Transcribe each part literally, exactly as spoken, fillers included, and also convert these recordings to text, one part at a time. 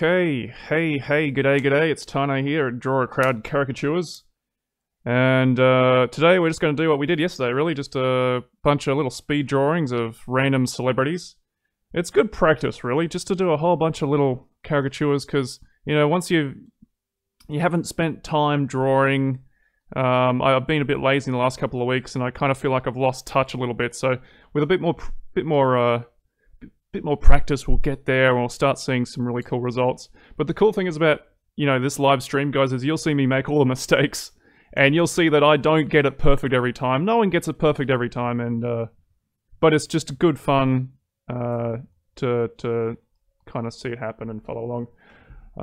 Okay, hey, hey, g'day, g'day, it's Tarnay here at Draw a Crowd Caricatures. And uh, today we're just going to do what we did yesterday, really, just a bunch of little speed drawings of random celebrities. It's good practice, really, just to do a whole bunch of little caricatures, because, you know, once you've, you haven't spent time drawing, um, I've been a bit lazy in the last couple of weeks, and I kind of feel like I've lost touch a little bit, so with a bit more, bit more, uh, bit more practice, we'll get there and we'll start seeing some really cool results. But the cool thing is about, you know, this live stream, guys, is you'll see me make all the mistakes and you'll see that I don't get it perfect every time. No one gets it perfect every time, and uh, but it's just good fun uh, to, to kind of see it happen and follow along.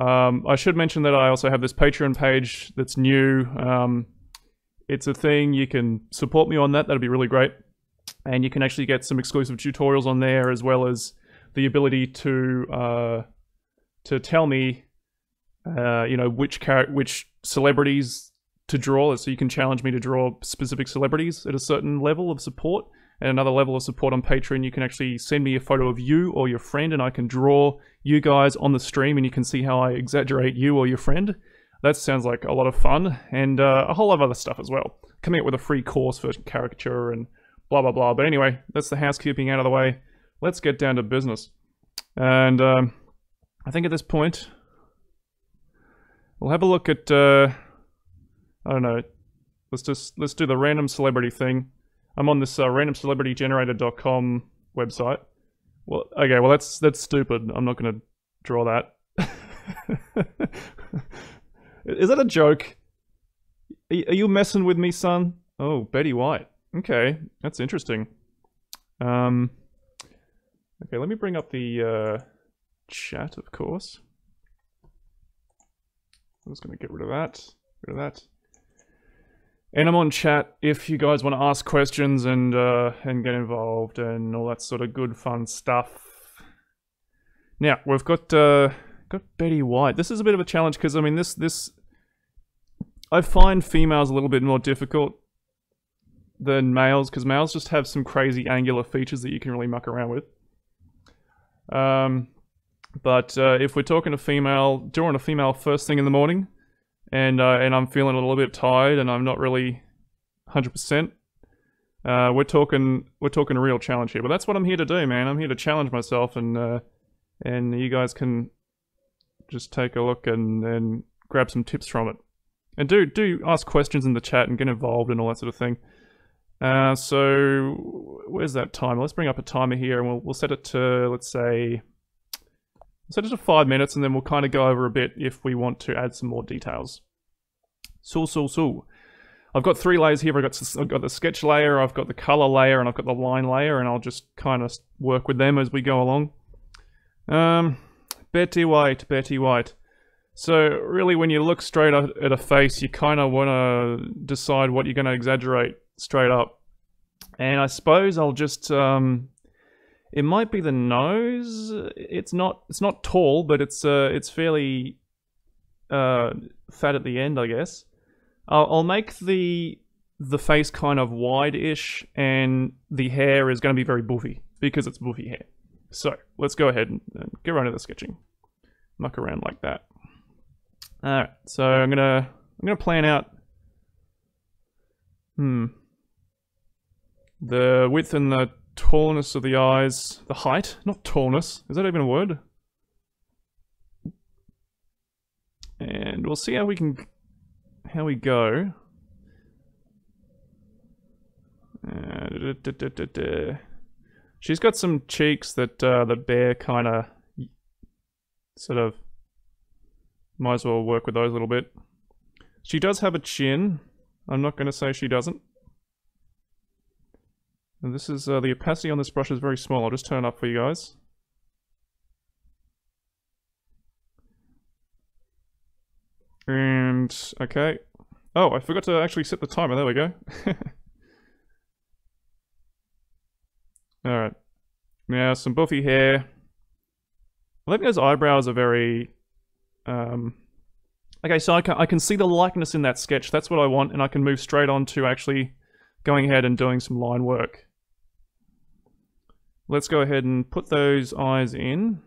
Um, I should mention that I also have this Patreon page that's new. Um, it's a thing, you can support me on that, that'd be really great. And you can actually get some exclusive tutorials on there, as well as the ability to uh, to tell me, uh, you know, which char which celebrities to draw. So you can challenge me to draw specific celebrities at a certain level of support. And another level of support on Patreon, you can actually send me a photo of you or your friend, and I can draw you guys on the stream, and you can see how I exaggerate you or your friend. That sounds like a lot of fun, and uh, a whole lot of other stuff as well. Coming up with a free course for caricature and blah, blah, blah. But anyway, that's the housekeeping out of the way. Let's get down to business. And um, I think at this point, we'll have a look at, uh, I don't know, let's just, let's do the random celebrity thing. I'm on this uh, random celebrity generator dot com website. Well, okay, well that's, that's stupid. I'm not gonna draw that. Is that a joke? Are you messing with me, son? Oh, Betty White. Okay, that's interesting. Um, okay, let me bring up the uh, chat, of course. I'm just going to get rid of that, rid of that. And I'm on chat if you guys want to ask questions and, uh, and get involved and all that sort of good fun stuff. Now, we've got, uh, got Betty White. This is a bit of a challenge because, I mean, this, this... I find females a little bit more difficult than males, because males just have some crazy angular features that you can really muck around with. Um, but uh, if we're talking to female, drawing a female first thing in the morning, and uh, and I'm feeling a little bit tired, and I'm not really one hundred percent. Uh, we're talking we're talking a real challenge here, but that's what I'm here to do, man. I'm here to challenge myself, and uh, and you guys can just take a look and and grab some tips from it, and do do ask questions in the chat and get involved and all that sort of thing. Uh, so where's that timer? Let's bring up a timer here, and we'll, we'll set it to, let's say, set it to five minutes, and then we'll kind of go over a bit if we want to add some more details. So, so, so. I've got three layers here. I've got, I've got the sketch layer, I've got the color layer, and I've got the line layer, and I'll just kind of work with them as we go along. Um, Betty White, Betty White. So really, when you look straight at a face, you kind of want to decide what you're going to exaggerate straight up. And I suppose I'll just, um, it might be the nose. It's not, it's not tall, but it's, uh, it's fairly, uh, fat at the end, I guess. I'll, I'll make the, the face kind of wide-ish, and the hair is going to be very boofy, because it's boofy hair. So let's go ahead and get right into the sketching. Muck around like that. All right. So I'm going to, I'm going to plan out, hmm. the width and the tallness of the eyes. The height? Not tallness. Is that even a word? And we'll see how we can... how we go. Uh, da, da, da, da, da. She's got some cheeks that uh, the bear kind of... sort of... might as well work with those a little bit. She does have a chin. I'm not going to say she doesn't. And this is uh, the opacity on this brush is very small. I'll just turn it up for you guys. And okay. Oh, I forgot to actually set the timer. There we go. All right. Now some buffy hair. I think those eyebrows are very. Um, Okay, so I can, I can see the likeness in that sketch. That's what I want, and I can move straight on to actually going ahead and doing some line work. Let's go ahead and put those eyes in.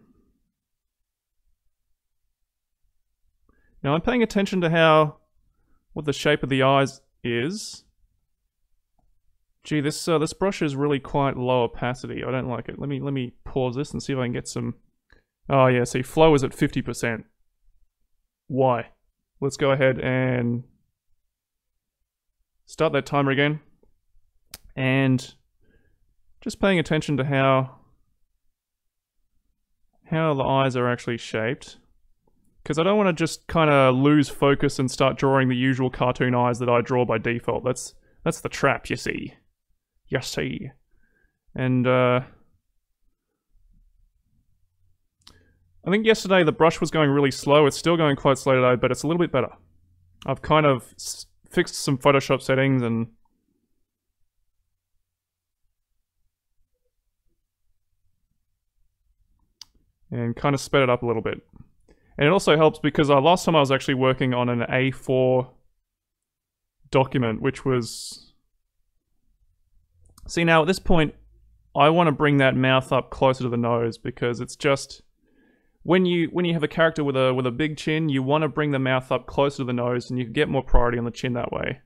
Now I'm paying attention to how, what the shape of the eyes is. Gee, this uh, this brush is really quite low opacity. I don't like it. Let me let me pause this and see if I can get some. Oh yeah, see, flow is at fifty percent. Why? Let's go ahead and start that timer again. And just paying attention to how how the eyes are actually shaped. Because I don't want to just kind of lose focus and start drawing the usual cartoon eyes that I draw by default. That's that's the trap, you see. You see. And uh, I think yesterday the brush was going really slow. It's still going quite slow today, but it's a little bit better. I've kind of s fixed some Photoshop settings and and kind of sped it up a little bit. And it also helps because uh, last time I was actually working on an A four document, which was... See, now at this point, I want to bring that mouth up closer to the nose because it's just... When you when you have a character with a with a big chin, you want to bring the mouth up closer to the nose and you can get more priority on the chin that way.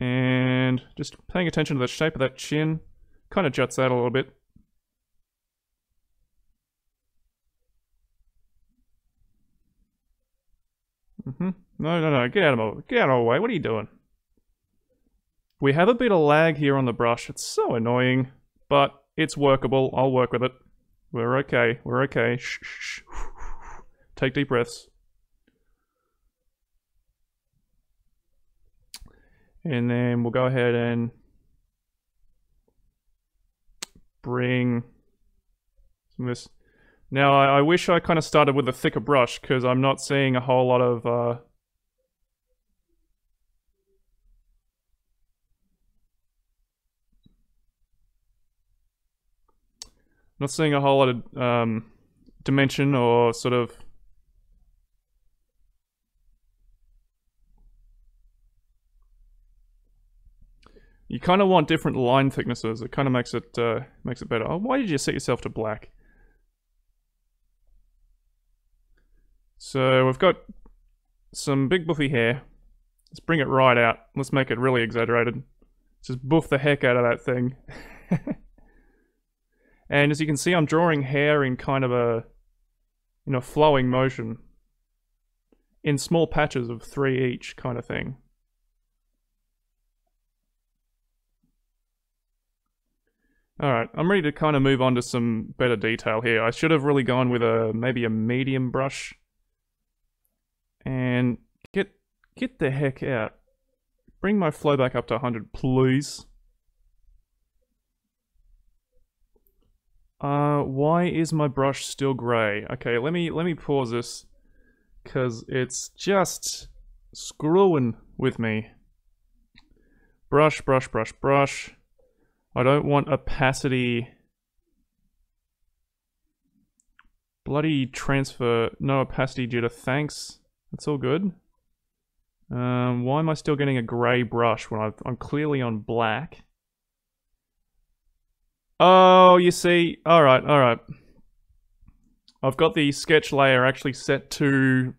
And just paying attention to the shape of that chin, kind of juts out a little bit. Mm-hmm. No, no, no, get out of my, get out of my way, what are you doing? We have a bit of lag here on the brush, it's so annoying, but it's workable, I'll work with it. We're okay, we're okay, shh, shh, shh. Take deep breaths. And then we'll go ahead and bring some of this. Now I, I wish I kind of started with a thicker brush because I'm not seeing a whole lot of uh, not seeing a whole lot of um, dimension or sort of you kind of want different line thicknesses. It kind of makes it uh, makes it better. Oh, why did you set yourself to black? So we've got some big buffy hair. Let's bring it right out. Let's make it really exaggerated. Just buff the heck out of that thing. And as you can see, I'm drawing hair in kind of a, you know, flowing motion. In small patches of three each kind of thing. Alright, I'm ready to kind of move on to some better detail here. I should have really gone with a maybe a medium brush. And get get the heck out. Bring my flow back up to one hundred, please. Uh, why is my brush still grey? Okay, let me let me pause this because it's just screwing with me. Brush, brush, brush, brush. I don't want opacity. Bloody transfer. No opacity jitter, thanks. That's all good. Um, why am I still getting a grey brush when I've, I'm clearly on black? Oh, you see. Alright, alright. I've got the sketch layer actually set to...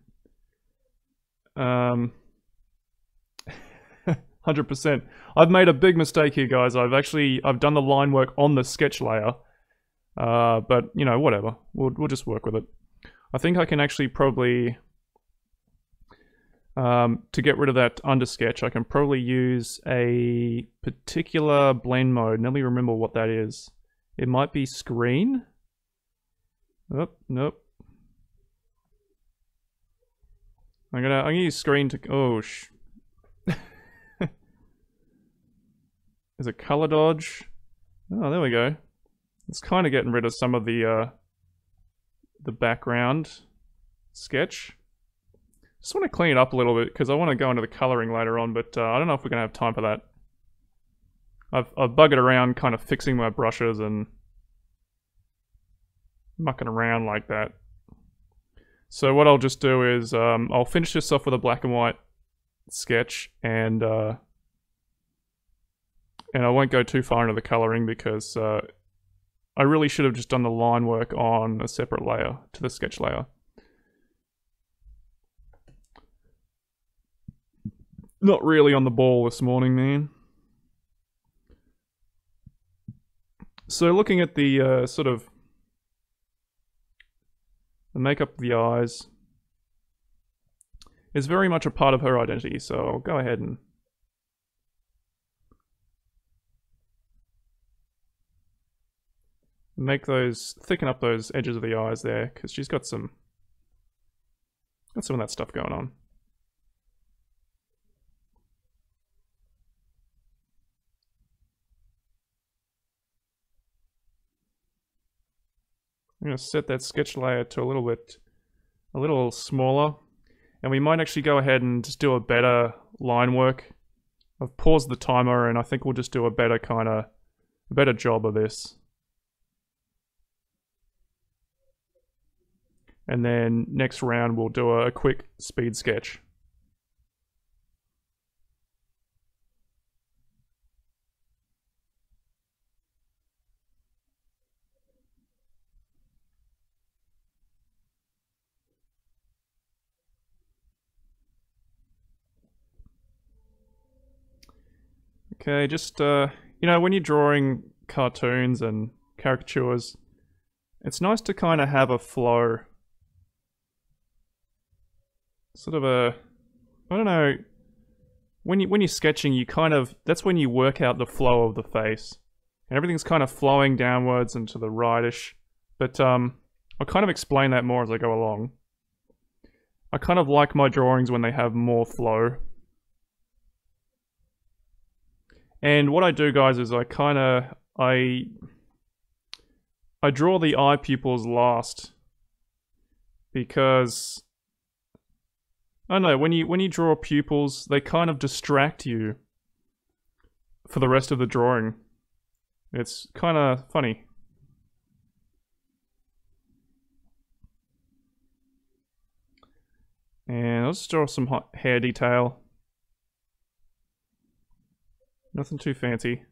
Um... one hundred percent. I've made a big mistake here, guys. I've actually I've done the line work on the sketch layer, uh, but you know, whatever. We'll we'll just work with it. I think I can actually probably um, to get rid of that undersketch. I can probably use a particular blend mode. Let me remember what that is. It might be screen. Nope, oh, nope. I'm gonna I'm gonna use screen to oh sh. Is it color dodge? Oh, there we go. It's kind of getting rid of some of the uh, the background sketch. Just want to clean it up a little bit because I want to go into the coloring later on, but uh, I don't know if we're going to have time for that. I've, I've buggered around kind of fixing my brushes and mucking around like that. So what I'll just do is um, I'll finish this off with a black and white sketch and... Uh, And I won't go too far into the colouring because uh, I really should have just done the line work on a separate layer to the sketch layer. Not really on the ball this morning, man. So looking at the uh, sort of the makeup of the eyes is very much a part of her identity, so I'll go ahead and make those, thicken up those edges of the eyes there, because she's got some, got some of that stuff going on. I'm going to set that sketch layer to a little bit, a little smaller, and we might actually go ahead and just do a better line work. I've paused the timer, and I think we'll just do a better kind of, a better job of this. And then next round we'll do a quick speed sketch. Okay, just, uh, you know, when you're drawing cartoons and caricatures, it's nice to kind of have a flow. Sort of a, I don't know, when, you, when you're sketching, you kind of, that's when you work out the flow of the face. And everything's kind of flowing downwards and to the rightish. But um, I'll kind of explain that more as I go along. I kind of like my drawings when they have more flow. And what I do, guys, is I kind of, I, I draw the eye pupils last because, I don't know, when you, when you draw pupils, they kind of distract you for the rest of the drawing. It's kind of funny. And I'll just draw some hot hair detail. Nothing too fancy.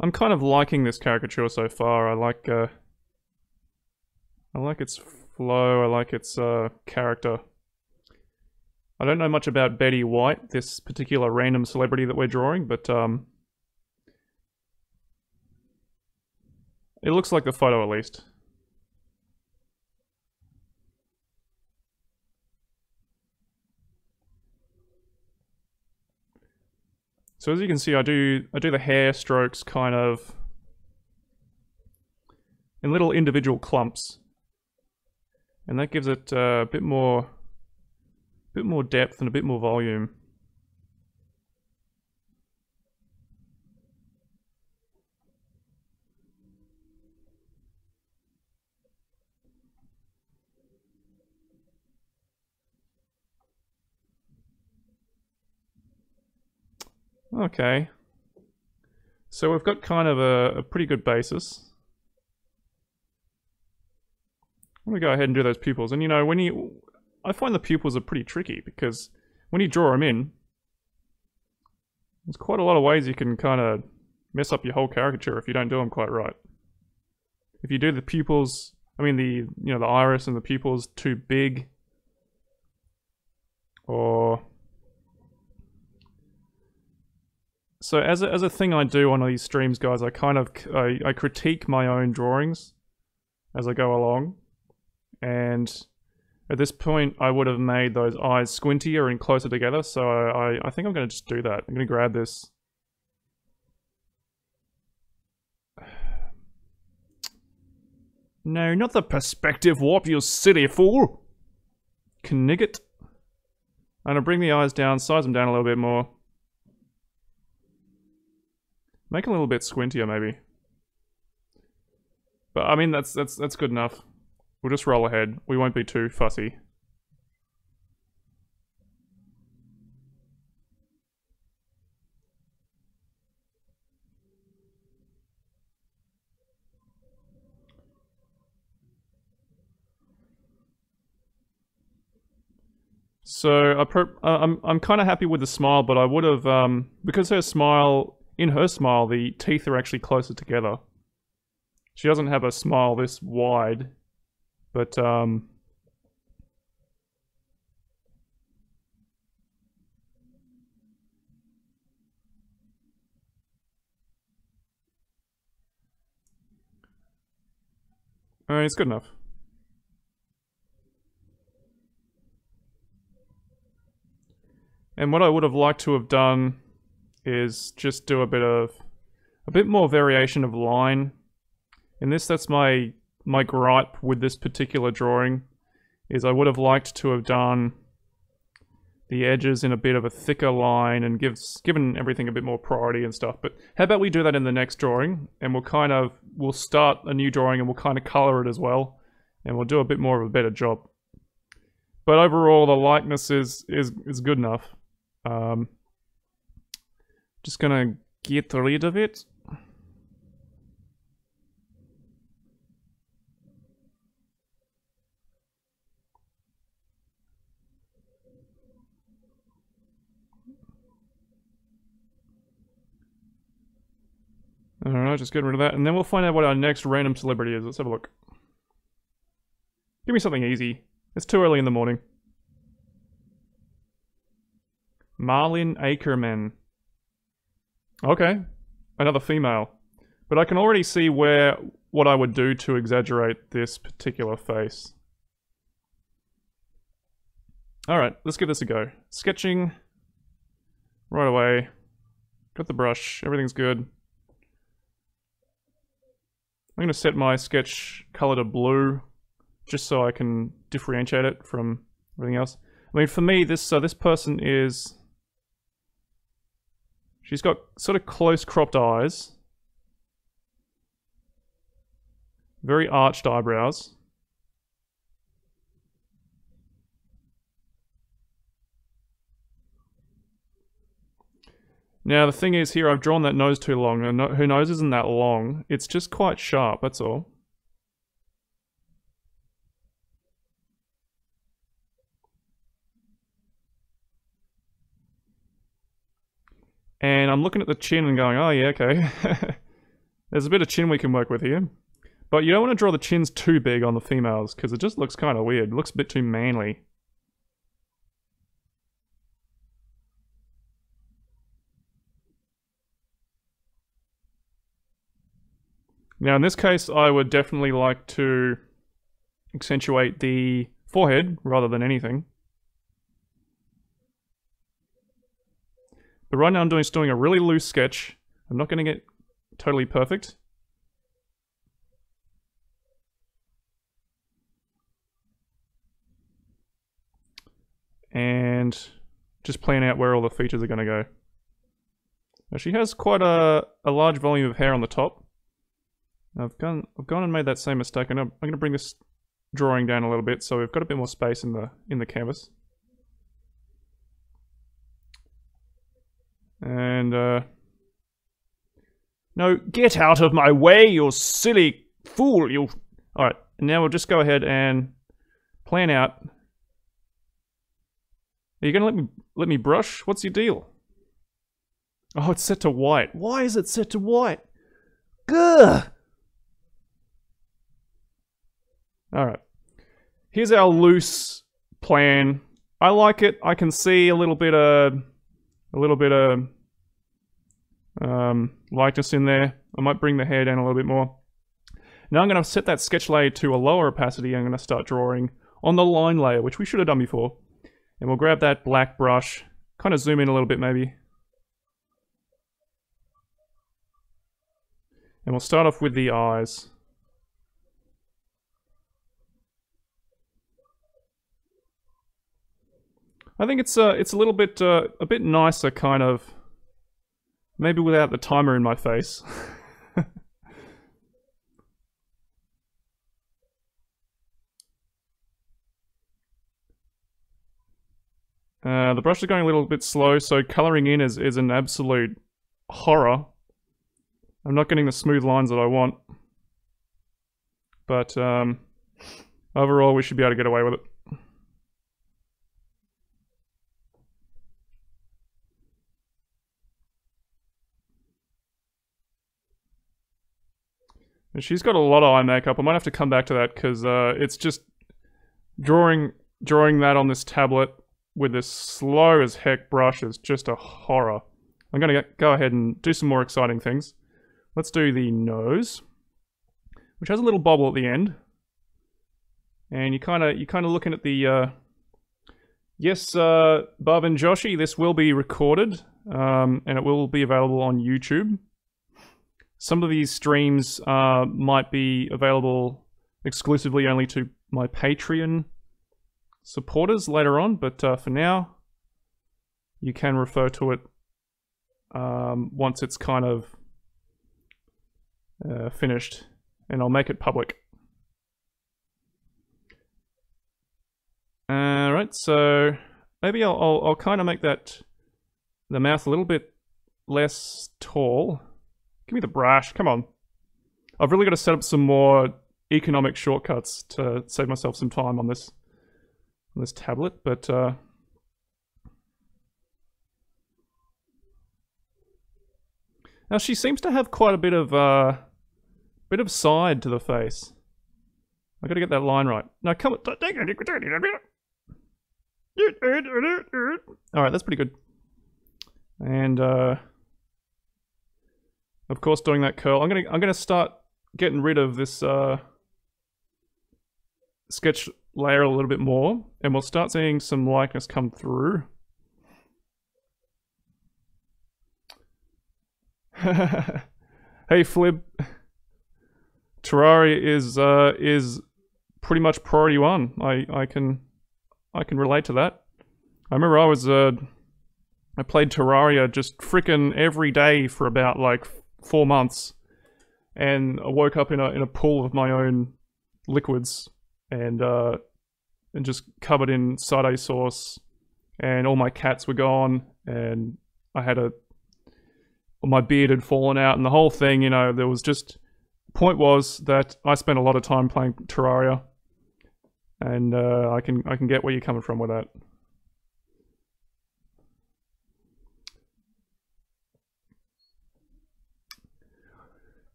I'm kind of liking this caricature so far. I like, uh, I like its flow. I like its uh, character. I don't know much about Betty White, this particular random celebrity that we're drawing, but um, it looks like the photo at least. So as you can see, I do I do the hair strokes kind of in little individual clumps, and that gives it uh, a bit more, bit more depth and a bit more volume. Okay, so we've got kind of a, a pretty good basis. I'm gonna go ahead and do those pupils, and you know, when you, I find the pupils are pretty tricky because when you draw them in, there's quite a lot of ways you can kind of mess up your whole caricature if you don't do them quite right. If you do the pupils, I mean the, you know, the iris and the pupils too big, or so as a, as a thing I do on these streams, guys, I kind of, I, I critique my own drawings as I go along. And at this point, I would have made those eyes squintier and closer together. So I, I think I'm going to just do that. I'm going to grab this. No, not the perspective warp, you silly fool. Knigget. I'm going to bring the eyes down, size them down a little bit more. Make a little bit squintier, maybe. But I mean, that's that's that's good enough. We'll just roll ahead. We won't be too fussy. So I pro I'm I'm kind of happy with the smile, but I would have um because her smile in her smile the teeth are actually closer together. She doesn't have a smile this wide, but um I mean, it's good enough. And what I would have liked to have done is just do a bit of a bit more variation of line. In this, that's my my gripe with this particular drawing, is I would have liked to have done the edges in a bit of a thicker line and gives given everything a bit more priority and stuff. But how about we do that in the next drawing, and we'll kind of we'll start a new drawing and we'll kind of color it as well, and we'll do a bit more of a better job. But overall, the likeness is is is good enough. Um, just gonna get rid of it. Alright, just get rid of that, and then we'll find out what our next random celebrity is. Let's have a look. Give me something easy. It's too early in the morning. Marlon Akerman. Okay, another female. But I can already see where what I would do to exaggerate this particular face. Alright, let's give this a go. Sketching right away. Got the brush, everything's good. I'm going to set my sketch color to blue just so I can differentiate it from everything else. I mean, for me, this uh, this person is... she's got sort of close-cropped eyes. Very arched eyebrows. Now, the thing is here, I've drawn that nose too long, and her nose isn't that long. It's just quite sharp, that's all. And I'm looking at the chin and going, oh yeah, okay. There's a bit of chin we can work with here. But you don't want to draw the chins too big on the females, because it just looks kind of weird. It looks a bit too manly. Now in this case, I would definitely like to accentuate the forehead rather than anything. But right now I'm doing, just doing a really loose sketch. I'm not going to get totally perfect. And just plan out where all the features are going to go. Now she has quite a, a large volume of hair on the top. I've gone, I've gone and made that same mistake, and I'm, I'm going to bring this drawing down a little bit so we've got a bit more space in the in the canvas. And uh, no, get out of my way, you silly fool! You. All right, now we'll just go ahead and plan out. Are you going to let me let me brush? What's your deal? Oh, it's set to white. Why is it set to white? Gah! Alright, here's our loose plan. I like it. I can see a little bit of a little bit of um, lightness in there. I might bring the hair down a little bit more. Now I'm going to set that sketch layer to a lower opacity. I'm going to start drawing on the line layer, which we should have done before. And we'll grab that black brush, kind of zoom in a little bit maybe. And we'll start off with the eyes. I think it's a, it's a little bit, uh, a bit nicer kind of, maybe without the timer in my face. uh, the brush is going a little bit slow, so colouring in is, is an absolute horror. I'm not getting the smooth lines that I want. But um, overall we should be able to get away with it. And she's got a lot of eye makeup. I might have to come back to that because uh, it's just drawing drawing that on this tablet with this slow as heck brush is just a horror. I'm going to go ahead and do some more exciting things. Let's do the nose, which has a little bobble at the end. And you kind of, you're kind of looking at the, uh, yes, uh, Bob and Joshi, this will be recorded, um, and it will be available on YouTube. Some of these streams, uh, might be available exclusively only to my Patreon supporters later on, but, uh, for now, you can refer to it, um, once it's kind of, uh, finished, and I'll make it public. Alright, so maybe I'll, I'll, I'll kind of make that, the mouth a little bit less tall. Give me the brush, come on. I've really got to set up some more economic shortcuts to save myself some time on this, on this tablet, but uh, now she seems to have quite a bit of, uh, bit of side to the face. I got to get that line right. Now come on. Alright, that's pretty good. And uh of course doing that curl. I'm gonna I'm gonna start getting rid of this uh sketch layer a little bit more, and we'll start seeing some likeness come through. Hey Flib. Terraria is uh is pretty much priority one. I, I can I can relate to that. I remember I was, uh, I played Terraria just frickin' every day for about like four months. And I woke up in a, in a pool of my own liquids and, uh, and just covered in sake sauce, and all my cats were gone, and I had a, my beard had fallen out, and the whole thing, you know, there was just, point was that I spent a lot of time playing Terraria. And uh, I can I can get where you're coming from with that.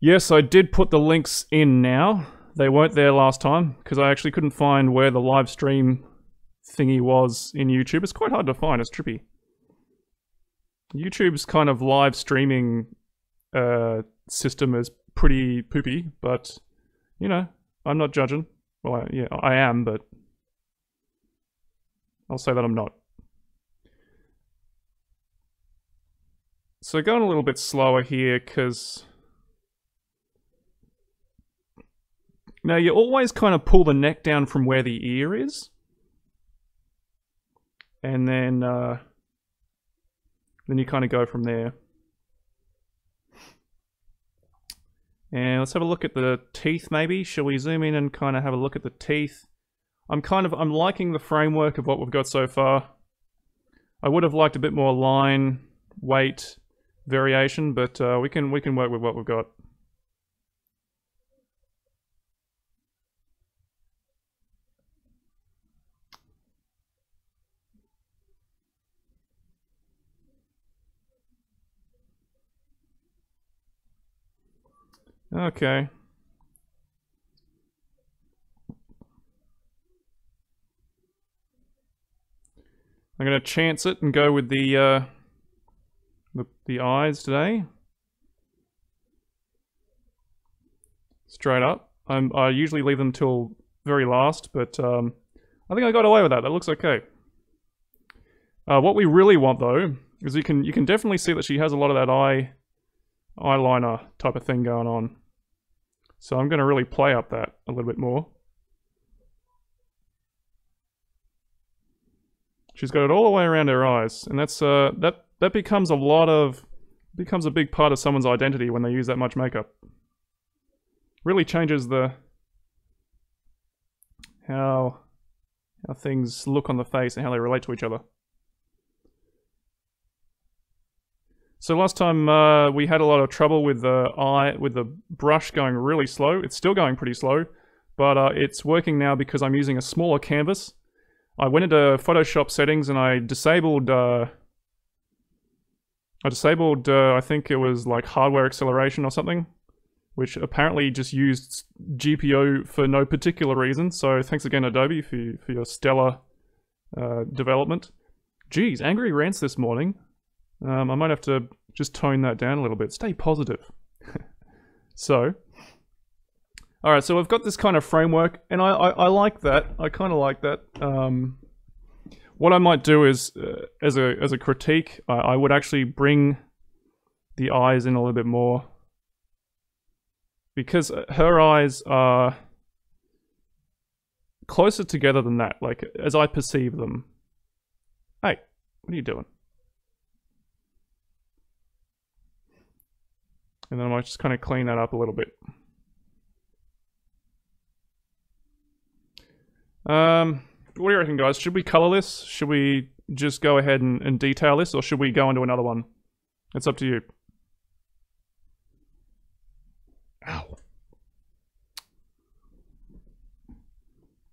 Yes, I did put the links in now. They weren't there last time because I actually couldn't find where the live stream thingy was in YouTube. It's quite hard to find. It's trippy. YouTube's kind of live streaming uh, system is pretty poopy, but you know, I'm not judging. Well, yeah, I am, but I'll say that I'm not. So going a little bit slower here, because now you always kind of pull the neck down from where the ear is, and then uh, then you kind of go from there. And let's have a look at the teeth maybe. Shall we zoom in and kind of have a look at the teeth? I'm kind of, I'm liking the framework of what we've got so far. I would have liked a bit more line, weight, variation, but uh, we can, we can work with what we've got. Okay. I'm gonna chance it and go with the uh, the, the eyes today. Straight up. I'm, I usually leave them till very last, but um, I think I got away with that. That looks okay. Uh, what we really want though is you can you can definitely see that she has a lot of that eye eyeliner type of thing going on. So I'm going to really play up that a little bit more. She's got it all the way around her eyes, and that's uh, that that becomes a lot of becomes a big part of someone's identity when they use that much makeup. Really changes the how how things look on the face and how they relate to each other. So last time uh, we had a lot of trouble with the eye, with the brush going really slow. It's still going pretty slow, but uh, it's working now because I'm using a smaller canvas. I went into Photoshop settings and I disabled, uh, I disabled, uh, I think it was like hardware acceleration or something. which apparently just used G P O for no particular reason. So thanks again, Adobe, for, for your stellar uh, development. Geez, angry rants this morning. Um, I might have to just tone that down a little bit. Stay positive. So, all right, so we've got this kind of framework, and I, I, I like that. I kind of like that. Um, what I might do is, uh, as a as a critique, I, I would actually bring the eyes in a little bit more, because her eyes are closer together than that, like, as I perceive them. Hey, what are you doing? And then I might just kind of clean that up a little bit. Um, what do you reckon, guys? Should we color this? Should we just go ahead and, and detail this, or should we go into another one? It's up to you. Ow.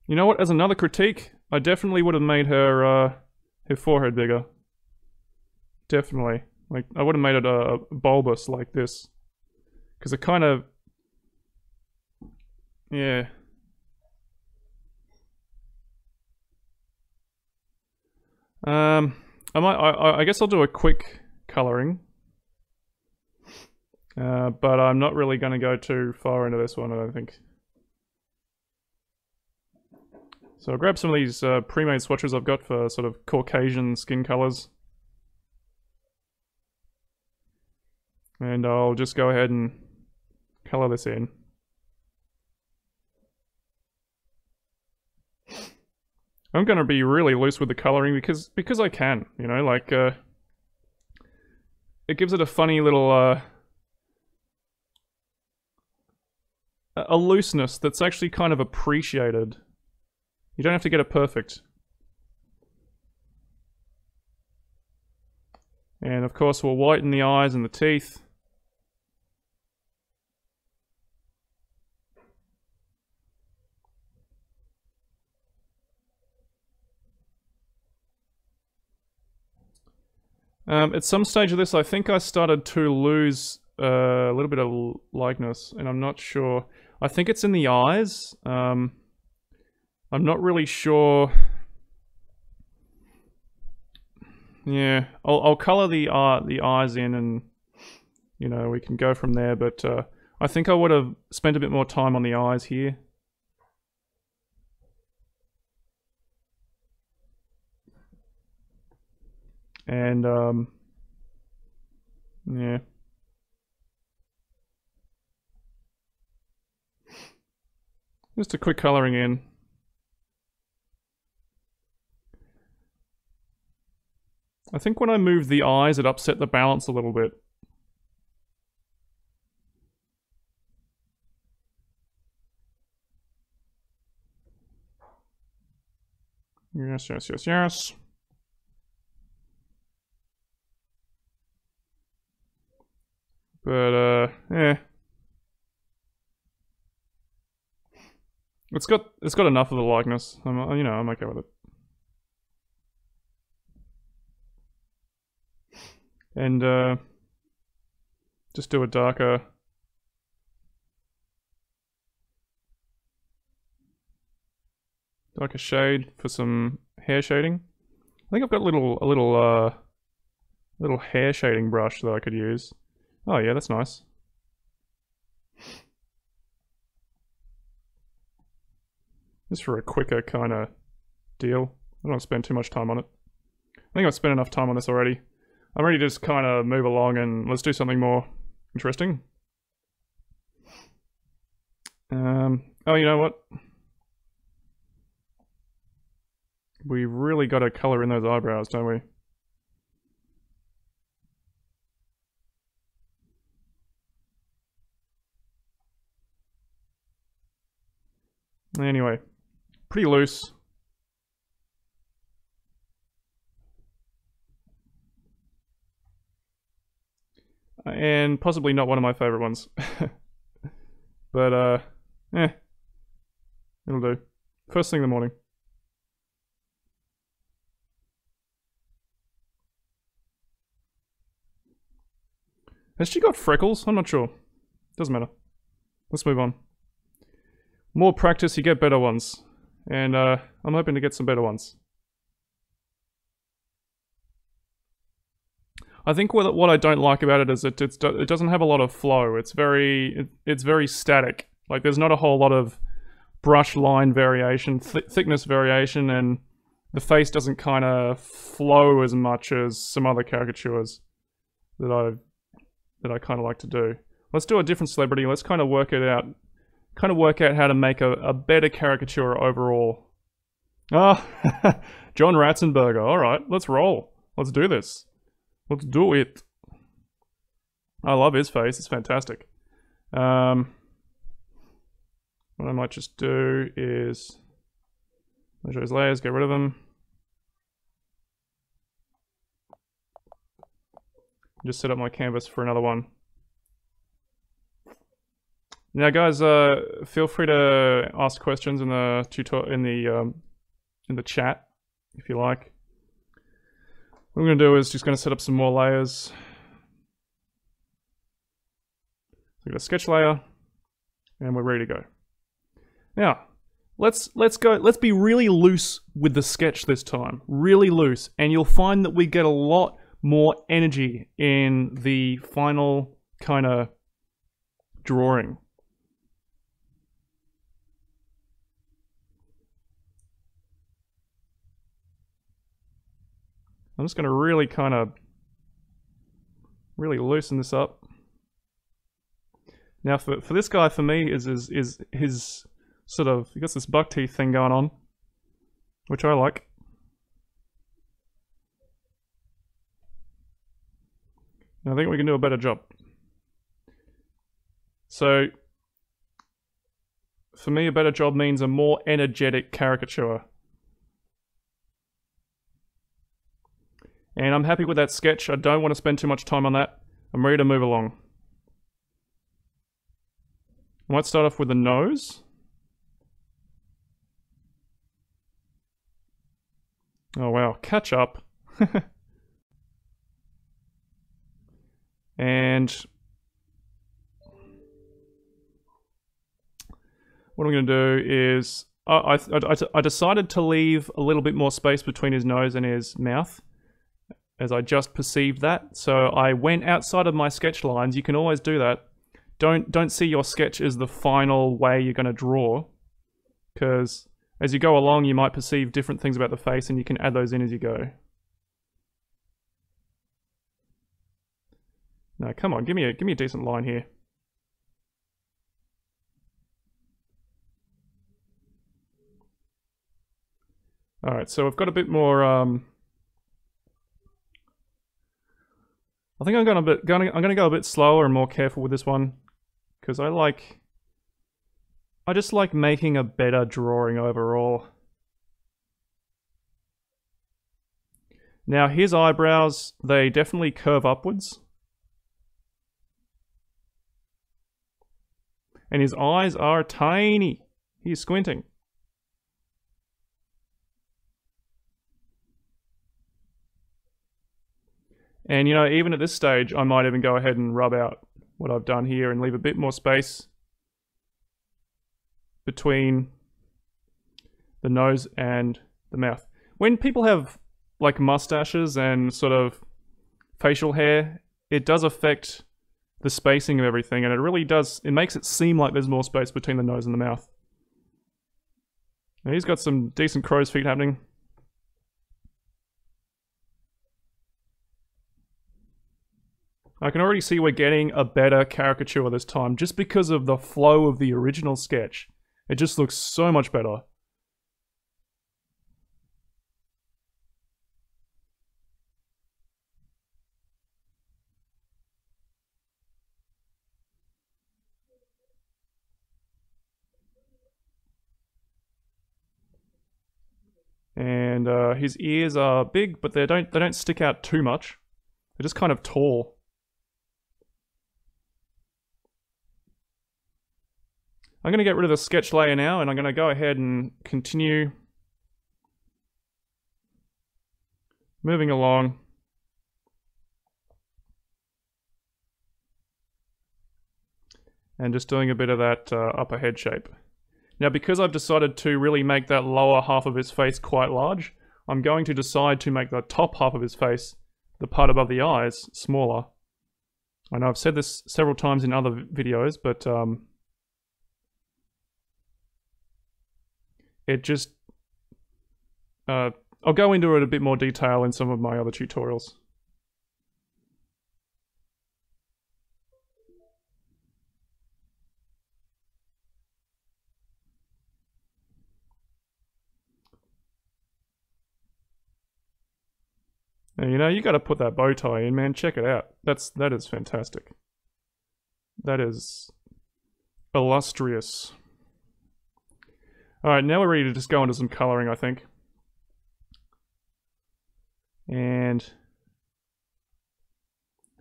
You know what? As another critique, I definitely would have made her uh, her forehead bigger. Definitely. Like, I would have made it uh, bulbous like this. Because it kind of... Yeah. Um, I might. I, I guess I'll do a quick coloring. Uh, but I'm not really going to go too far into this one, I don't think. So I'll grab some of these uh, pre-made swatches I've got for sort of Caucasian skin colors. And I'll just go ahead and color this in. I'm going to be really loose with the coloring because because I can, you know, like, uh, it gives it a funny little... Uh, a looseness that's actually kind of appreciated. You don't have to get it perfect. And of course we'll whiten the eyes and the teeth. Um, at some stage of this, I think I started to lose uh, a little bit of likeness, and I'm not sure. I think it's in the eyes. Um, I'm not really sure. Yeah, I'll, I'll color the uh, the eyes in, and you know, we can go from there. But uh, I think I would have spent a bit more time on the eyes here. And, um, yeah. Just a quick coloring in. I think when I moved the eyes, it upset the balance a little bit. Yes, yes, yes, yes. But, uh, yeah. It's got, it's got enough of the likeness. I'm, you know, I'm okay with it. And, uh, just do a darker... darker shade for some hair shading. I think I've got a little, a little, uh, little hair shading brush that I could use. Oh yeah, that's nice. Just for a quicker kind of deal. I don't want to spend too much time on it. I think I've spent enough time on this already. I'm ready to just kind of move along and let's do something more interesting. Um, oh, you know what? We really got to color in those eyebrows, don't we? Anyway, pretty loose. And possibly not one of my favorite ones. But, uh, eh. It'll do. First thing in the morning. Has she got freckles? I'm not sure. Doesn't matter. let's move on. More practice, you get better ones. And uh, I'm hoping to get some better ones. I think what, what I don't like about it is it, it's, it doesn't have a lot of flow. It's very, it, it's very static. Like, there's not a whole lot of brush line variation, th thickness variation, and the face doesn't kind of flow as much as some other caricatures that I that I kind of like to do. Let's do a different celebrity. Let's kind of work it out. Kind of work out how to make a, a better caricature overall. Ah, oh, John Ratzenberger. All right, let's roll. Let's do this. Let's do it. I love his face. It's fantastic. Um, what I might just do is measure his layers, get rid of them. Just set up my canvas for another one. Now, guys, uh, feel free to ask questions in the tutorial, in the um, in the chat, if you like. What I'm going to do is just going to set up some more layers. So I've got a sketch layer, and we're ready to go. Now, let's let's go. Let's be really loose with the sketch this time, really loose, and you'll find that we get a lot more energy in the final kind of drawing. I'm just going to really kind of really loosen this up. Now for for this guy, for me, is is is his sort of, he got this buck teeth thing going on, which I like. And I think we can do a better job. So for me, a better job means a more energetic caricature. And I'm happy with that sketch. I don't want to spend too much time on that. I'm ready to move along. I might start off with the nose. Oh wow, catch up. And what I'm going to do is, I, I, I, I decided to leave a little bit more space between his nose and his mouth, as I just perceived that. So I went outside of my sketch lines. You can always do that. Don't don't see your sketch as the final way you're going to draw, because as you go along, you might perceive different things about the face, and you can add those in as you go. Now, come on, give me a give me a decent line here. All right, so we've got a bit more. Um, I think I'm going to going I'm going to go a bit slower and more careful with this one, because I like I just like making a better drawing overall. Now his eyebrows, they definitely curve upwards. And his eyes are tiny. He's squinting. And, you know, even at this stage, I might even go ahead and rub out what I've done here and leave a bit more space between the nose and the mouth. When people have, like, mustaches and sort of facial hair, it does affect the spacing of everything, and it really does, it makes it seem like there's more space between the nose and the mouth. Now, he's got some decent crow's feet happening. I can already see we're getting a better caricature this time, just because of the flow of the original sketch. It just looks so much better. And uh, his ears are big, but they don't they don't stick out too much. They're just kind of tall. I'm going to get rid of the sketch layer now, and I'm going to go ahead and continue moving along. and just doing a bit of that uh, upper head shape. Now, because I've decided to really make that lower half of his face quite large, I'm going to decide to make the top half of his face, the part above the eyes, smaller. I know I've said this several times in other videos, but um, it just... Uh, I'll go into it a bit more detail in some of my other tutorials. You know, you got to put that bow tie in, man. Check it out. That's that is fantastic. That is illustrious. All right, now we're ready to just go into some coloring, I think. And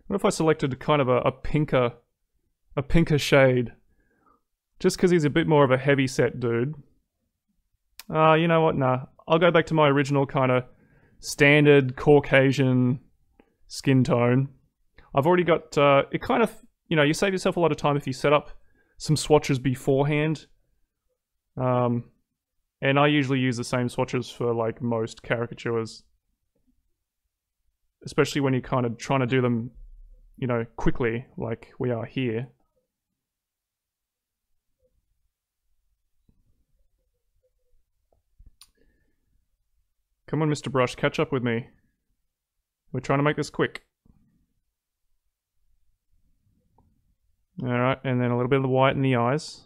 what if I selected kind of a, a pinker, a pinker shade, just because he's a bit more of a heavy set dude. Ah, uh, you know what? Nah, I'll go back to my original kind of standard Caucasian skin tone. I've already got, uh, it kind of, you know, you save yourself a lot of time if you set up some swatches beforehand. Um, and I usually use the same swatches for like most caricatures, especially when you're kind of trying to do them, you know, quickly, like we are here. Come on, Mister Brush, catch up with me. We're trying to make this quick. Alright, and then a little bit of the white in the eyes.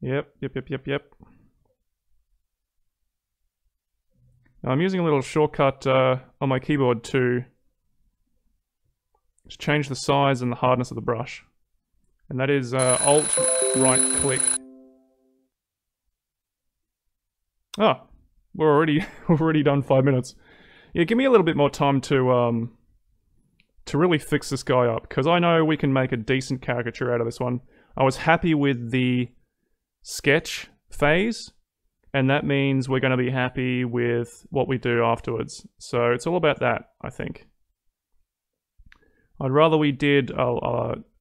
Yep, yep, yep, yep, yep. Now I'm using a little shortcut uh, on my keyboard to just change the size and the hardness of the brush. And that is uh, Alt right click. Ah, oh, we're already we've already done five minutes. Yeah, give me a little bit more time to um to really fix this guy up, because I know we can make a decent caricature out of this one. I was happy with the sketch phase, and that means we're going to be happy with what we do afterwards. So it's all about that, I think. I'd rather we did a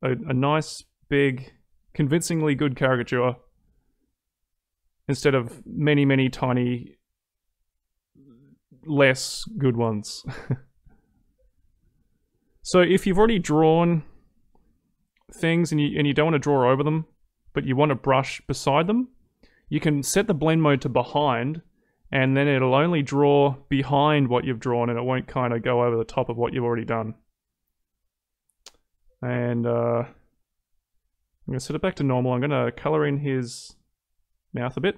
a, a nice, big, convincingly good caricature, instead of many, many tiny, less good ones. So if you've already drawn things and you, and you don't want to draw over them, but you want to brush beside them, you can set the blend mode to behind, and then it'll only draw behind what you've drawn, and it won't kind of go over the top of what you've already done. And uh, I'm going to set it back to normal. I'm going to color in his mouth a bit.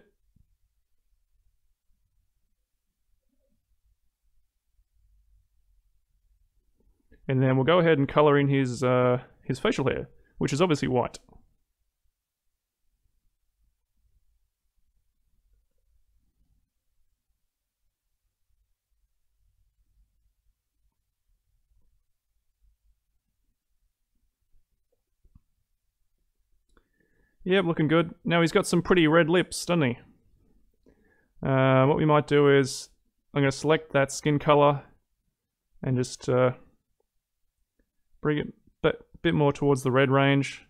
And then we'll go ahead and color in his uh, his facial hair, which is obviously white. Yep, looking good. Now he's got some pretty red lips, doesn't he? Uh, what we might do is, I'm going to select that skin color and just uh, bring it a bit, bit more towards the red range.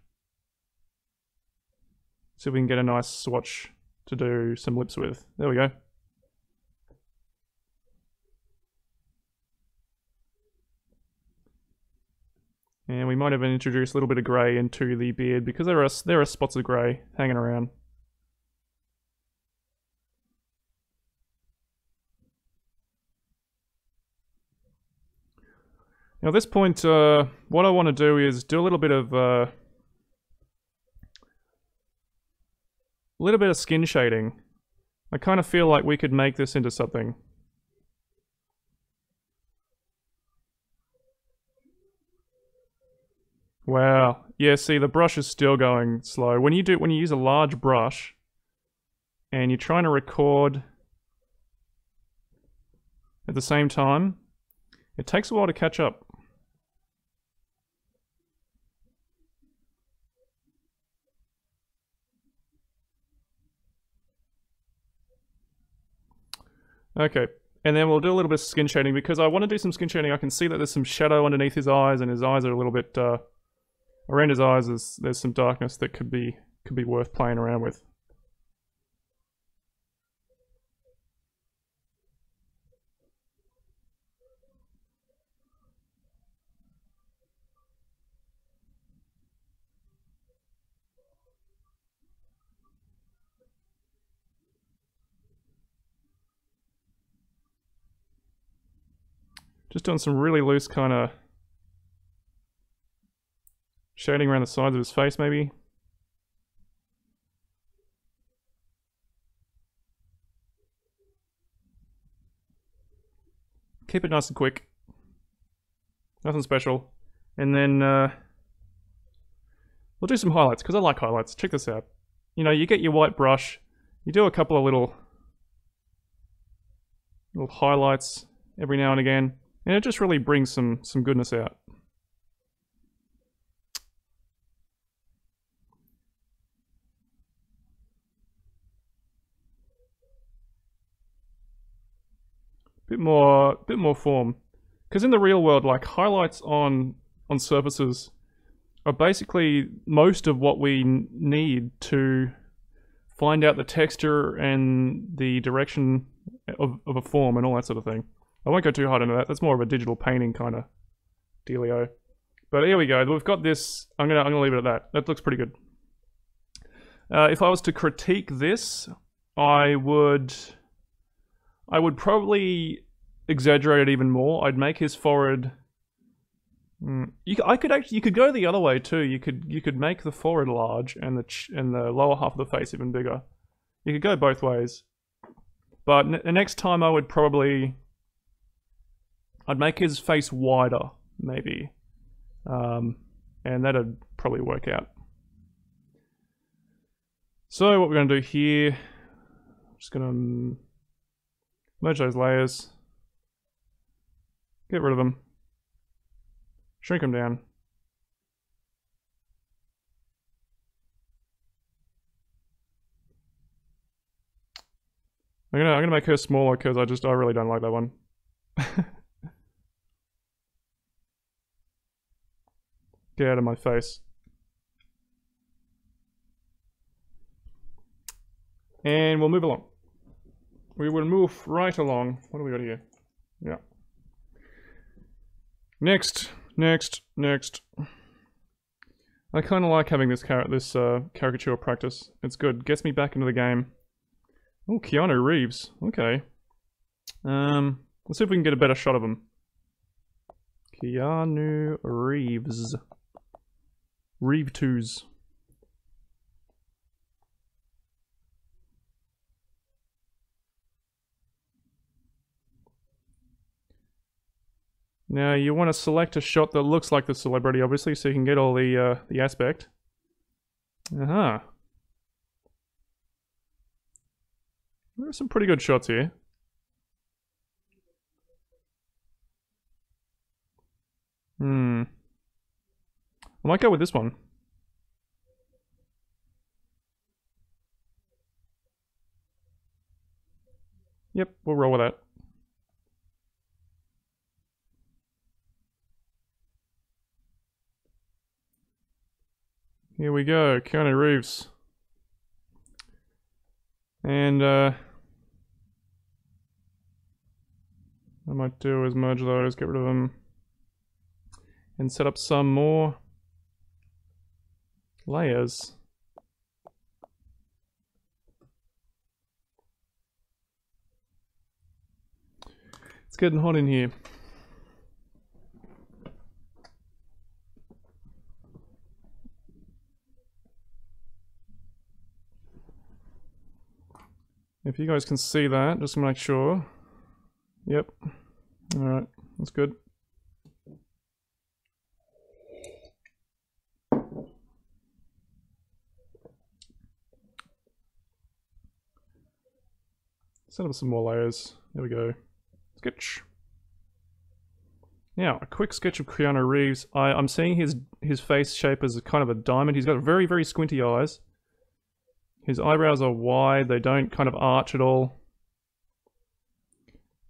See if we can get a nice swatch to do some lips with. There we go. And we might even introduce a little bit of grey into the beard, because there are there are spots of grey hanging around. Now at this point, uh, what I want to do is do a little bit of uh, a little bit of skin shading. I kind of feel like we could make this into something. Wow. Yeah, see, the brush is still going slow. When you do when you use a large brush and you're trying to record at the same time, it takes a while to catch up. Okay. And then we'll do a little bit of skin shading, because I want to do some skin shading. I can see that there's some shadow underneath his eyes, and his eyes are a little bit uh Miranda's eyes, is there's some darkness that could be could be worth playing around with. Just doing some really loose kind of shading around the sides of his face, maybe. Keep it nice and quick. Nothing special. And then uh, we'll do some highlights, because I like highlights. Check this out. You know, you get your white brush, you do a couple of little, little highlights every now and again, and it just really brings some, some goodness out. Bit more, bit more form. Because in the real world, like, highlights on, on surfaces are basically most of what we need to find out the texture and the direction of, of a form and all that sort of thing. I won't go too hard into that. That's more of a digital painting kind of dealio. But here we go. We've got this. I'm gonna I'm gonna leave it at that. That looks pretty good. Uh, if I was to critique this, I would I would probably exaggerate it even more. I'd make his forehead. Mm, you I could actually you could go the other way too. You could you could make the forehead large and the ch and the lower half of the face even bigger. You could go both ways. But n the next time I would probably. I'd make his face wider, maybe, um, and that'd probably work out. So what we're gonna do here, I'm just gonna merge those layers, get rid of them, shrink them down. I'm gonna I'm gonna make her smaller because I just I really don't like that one. Get out of my face. And we'll move along. We will move right along. What do we got here? Yeah. Next, next, next. I kind of like having this car this uh, caricature practice. It's good. Gets me back into the game. Oh, Keanu Reeves. Okay. Um, let's see if we can get a better shot of him. Keanu Reeves. Reeve twos. Now you want to select a shot that looks like the celebrity, obviously, so you can get all the uh, the aspect. Uh huh. There are some pretty good shots here. Hmm. I might go with this one. Yep, we'll roll with that. Here we go, Keanu Reeves. And, uh... what I might do is merge those, get rid of them. And set up some more layers. It's getting hot in here. If you guys can see that, just make sure. Yep. All right, that's good. Set up some more layers. There we go. Sketch. Now, a quick sketch of Keanu Reeves. I, I'm seeing his his face shape as a kind of a diamond. He's got very, very squinty eyes. His eyebrows are wide. They don't kind of arch at all.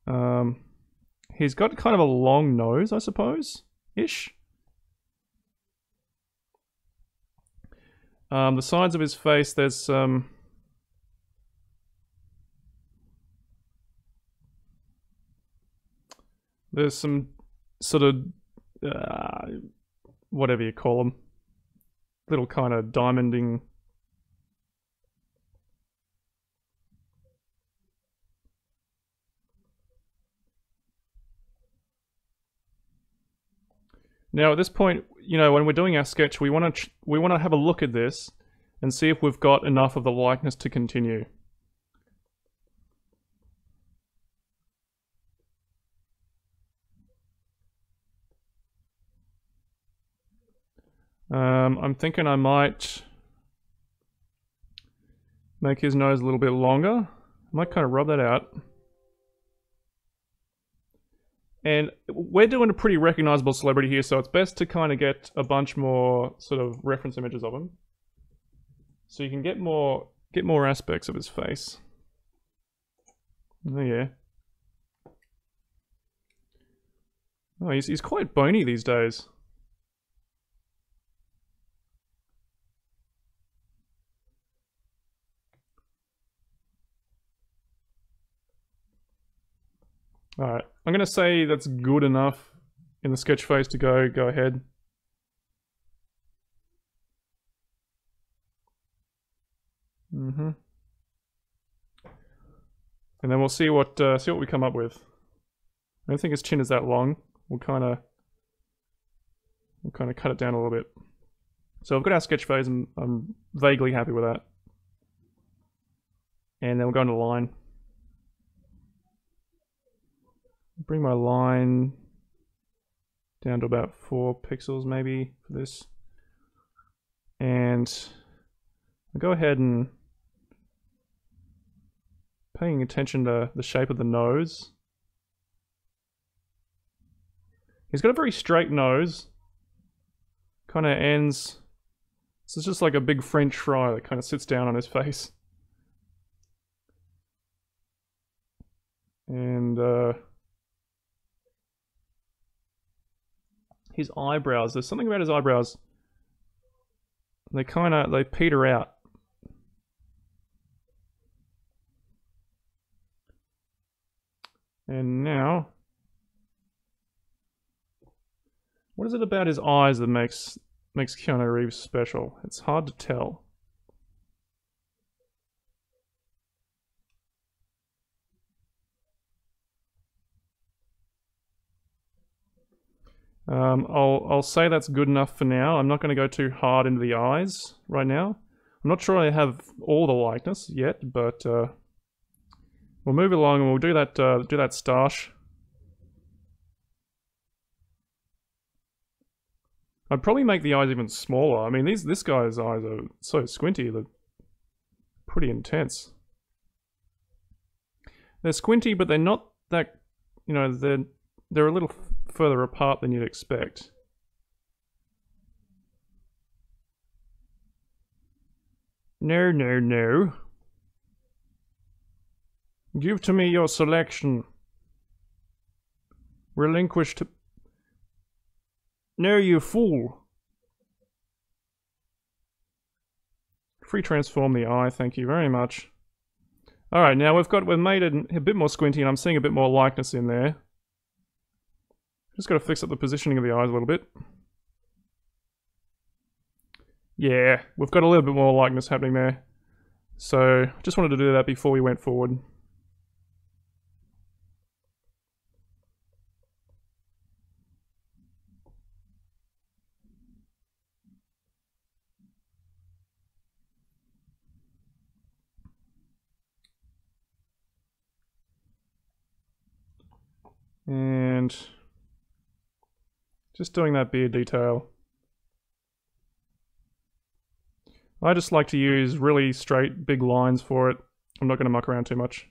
Um, he's got kind of a long nose, I suppose, ish. Um, the sides of his face, there's some... There's some sort of, uh, whatever you call them, little kind of diamonding. Now at this point, you know, when we're doing our sketch, we want to we want to have a look at this and see if we've got enough of the likeness to continue. Um, I'm thinking I might make his nose a little bit longer. I might kind of rub that out. And we're doing a pretty recognizable celebrity here, so it's best to kind of get a bunch more sort of reference images of him, so you can get more get more aspects of his face. Oh yeah. Oh, he's he's quite bony these days. All right, I'm gonna say that's good enough in the sketch phase to go, go ahead. Mm-hmm. And then we'll see what, uh, see what we come up with. I don't think his chin is that long. We'll kind of, we'll kind of cut it down a little bit. So I've got our sketch phase and I'm vaguely happy with that. And then we'll go into line. Bring my line down to about four pixels maybe for this, and I'll go ahead and paying attention to the shape of the nose. He's got a very straight nose, kind of ends, so it's just like a big French fry that kind of sits down on his face. And uh his eyebrows, there's something about his eyebrows, they kind of, they peter out. And now, what is it about his eyes that makes, makes Keanu Reeves special? It's hard to tell. Um, I'll, I'll say that's good enough for now. I'm not going to go too hard into the eyes right now. I'm not sure I have all the likeness yet, but uh, we'll move along and we'll do that, uh, do that stache. I'd probably make the eyes even smaller. I mean, these, this guy's eyes are so squinty, they're pretty intense. They're squinty, but they're not that, you know, they're, they're a little further apart than you'd expect. No, no, no. Give to me your selection. Relinquish to... No, you fool. Free transform the eye, thank you very much. Alright, now we've got, we've made it a bit more squinty and I'm seeing a bit more likeness in there. Just got to fix up the positioning of the eyes a little bit. Yeah, we've got a little bit more likeness happening there. So, just wanted to do that before we went forward. And... just doing that beard detail. I just like to use really straight, big lines for it. I'm not going to muck around too much.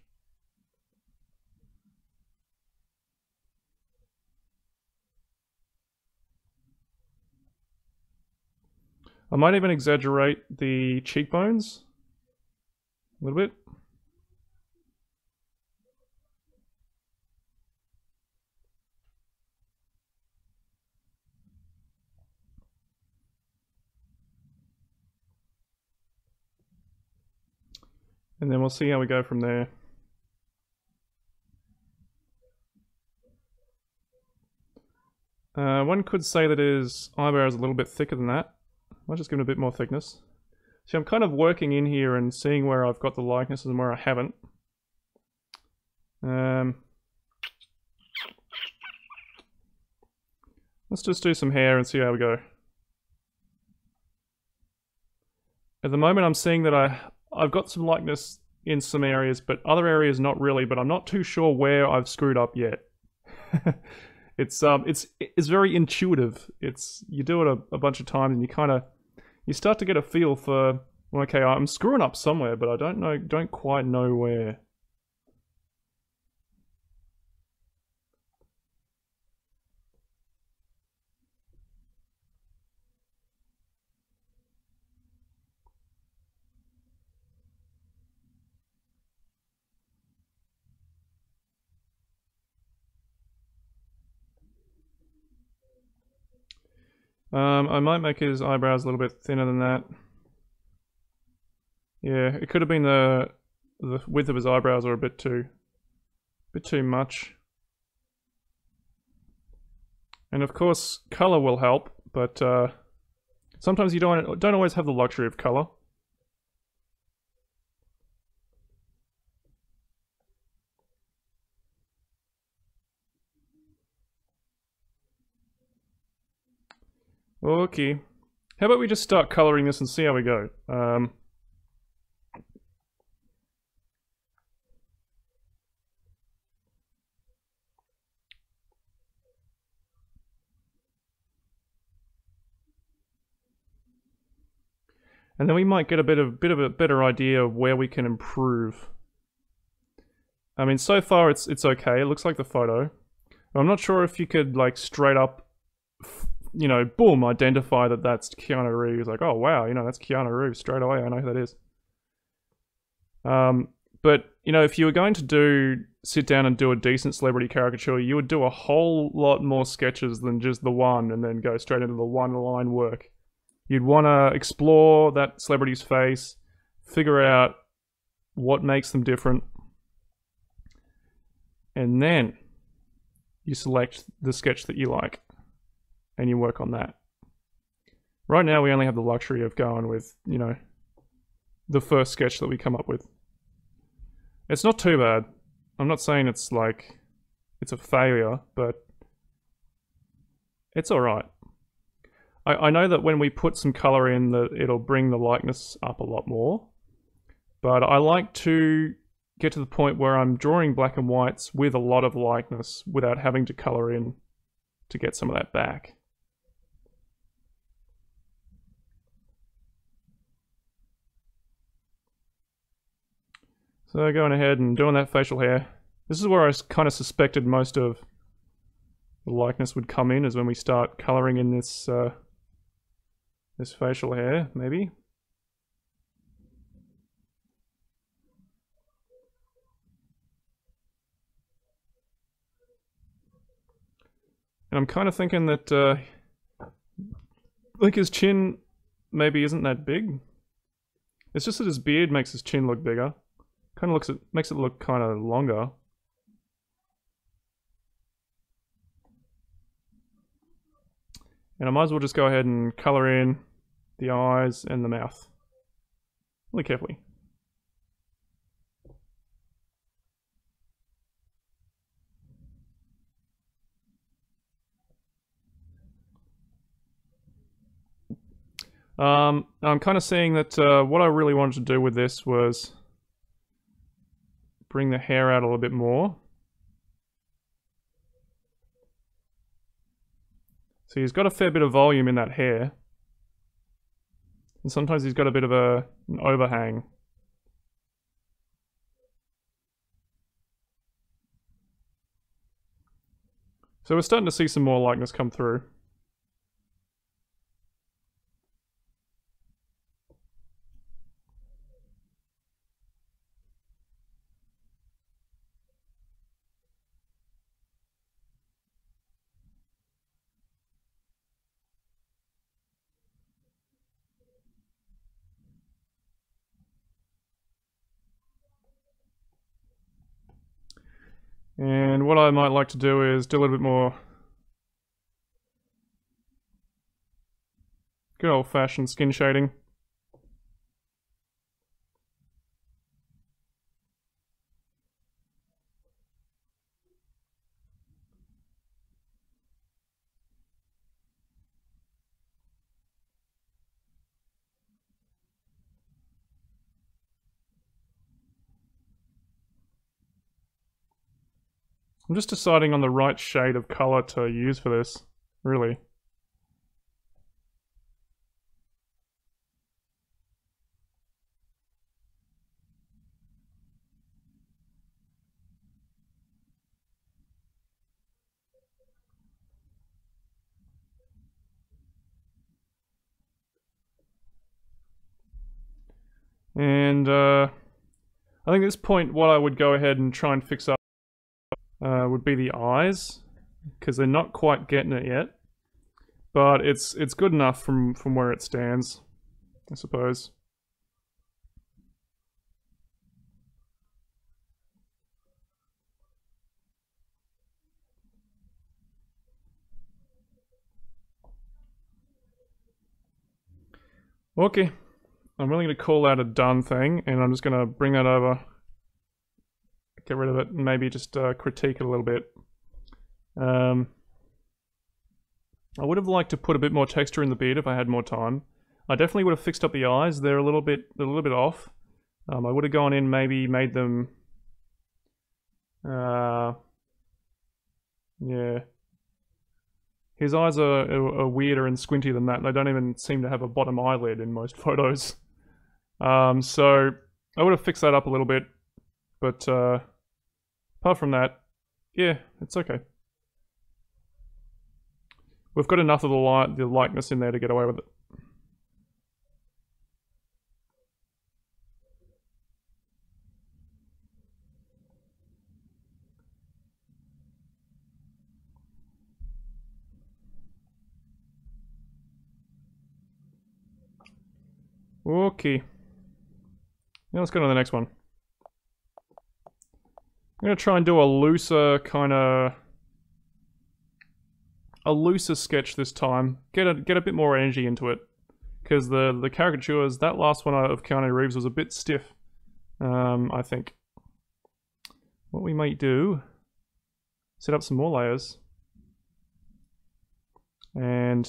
I might even exaggerate the cheekbones a little bit. and then we'll see how we go from there. Uh, one could say that his eyebrow is a little bit thicker than that. I might just give him a bit more thickness. See, I'm kind of working in here and seeing where I've got the likeness and where I haven't. Um, let's just do some hair and see how we go. At the moment I'm seeing that I, I've got some likeness in some areas, but other areas not really, but I'm not too sure where I've screwed up yet. It's um, it's it's very intuitive. It's you do it a, a bunch of times, and you kind of you start to get a feel for, well, okay, I'm screwing up somewhere, but I don't know, don't quite know where. Um, I might make his eyebrows a little bit thinner than that. Yeah, it could have been the the width of his eyebrows are a bit too, a bit too much. And of course, color will help, but uh, sometimes you don't don't always have the luxury of color. Okay, how about we just start colouring this and see how we go. Um, and then we might get a bit of bit of a better idea of where we can improve. I mean, so far it's it's okay. It looks like the photo. I'm not sure if you could like straight up, you know, boom, identify that that's Keanu Reeves. Like, oh wow, you know, that's Keanu Reeves straight away. I know who that is. Um, but, you know, if you were going to do, sit down and do a decent celebrity caricature, you would do a whole lot more sketches than just the one and then go straight into the one line work. You'd want to explore that celebrity's face, figure out what makes them different, and then you select the sketch that you like. And you work on that. Right now we only have the luxury of going with, you know, the first sketch that we come up with. It's not too bad. I'm not saying it's like, it's a failure, but it's alright. I, I know that when we put some colour in, that it'll bring the likeness up a lot more. But I like to get to the point where I'm drawing black and whites with a lot of likeness without having to colour in to get some of that back. So going ahead and doing that facial hair. This is where I kind of suspected most of the likeness would come in, is when we start colouring in this uh, this facial hair, maybe. And I'm kind of thinking that, uh, like his chin maybe isn't that big. It's just that his beard makes his chin look bigger. Kind of looks it makes it look kind of longer. And I might as well just go ahead and color in the eyes and the mouth really carefully. Um, I'm kind of seeing that uh, what I really wanted to do with this was bring the hair out a little bit more. So he's got a fair bit of volume in that hair. And sometimes he's got a bit of a, an overhang. So we're starting to see some more likeness come through. And what I might like to do is do a little bit more good old-fashioned skin shading. I'm just deciding on the right shade of color to use for this, really. And uh, I think at this point what I would go ahead and try and fix up Uh, would be the eyes, because they're not quite getting it yet, but it's it's good enough from from where it stands, I suppose. Okay, I'm really going to call that a done thing, and I'm just going to bring that over. Get rid of it and maybe just uh, critique it a little bit. Um, I would have liked to put a bit more texture in the beard if I had more time. I definitely would have fixed up the eyes. They're a little bit a little bit off. Um, I would have gone in, maybe made them. Uh, yeah. His eyes are, are weirder and squinty than that. They don't even seem to have a bottom eyelid in most photos. Um, so I would have fixed that up a little bit. But uh, apart from that, yeah, it's okay. We've got enough of the light, the likeness in there to get away with it. Okay. Now let's go to the next one. I'm going to try and do a looser kind of a looser sketch this time. Get a get a bit more energy into it, because the the caricatures, that last one of Keanu Reeves was a bit stiff. Um, I think what we might do, set up some more layers, and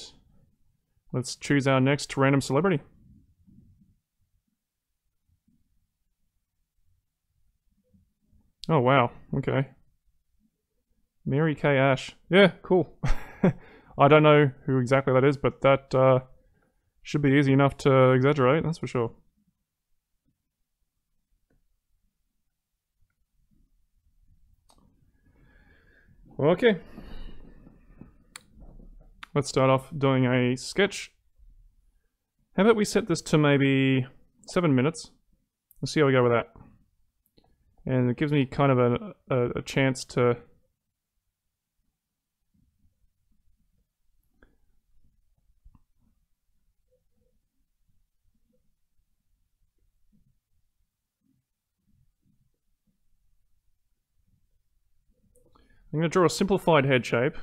let's choose our next random celebrity. Oh wow, okay. Mary Kay Ash. Yeah, cool. I don't know who exactly that is, but that uh, should be easy enough to exaggerate, that's for sure. Okay. Let's start off doing a sketch. How about we set this to maybe seven minutes? Let's see how we go with that. And it gives me kind of a, a, a chance to I'm going to draw a simplified head shape.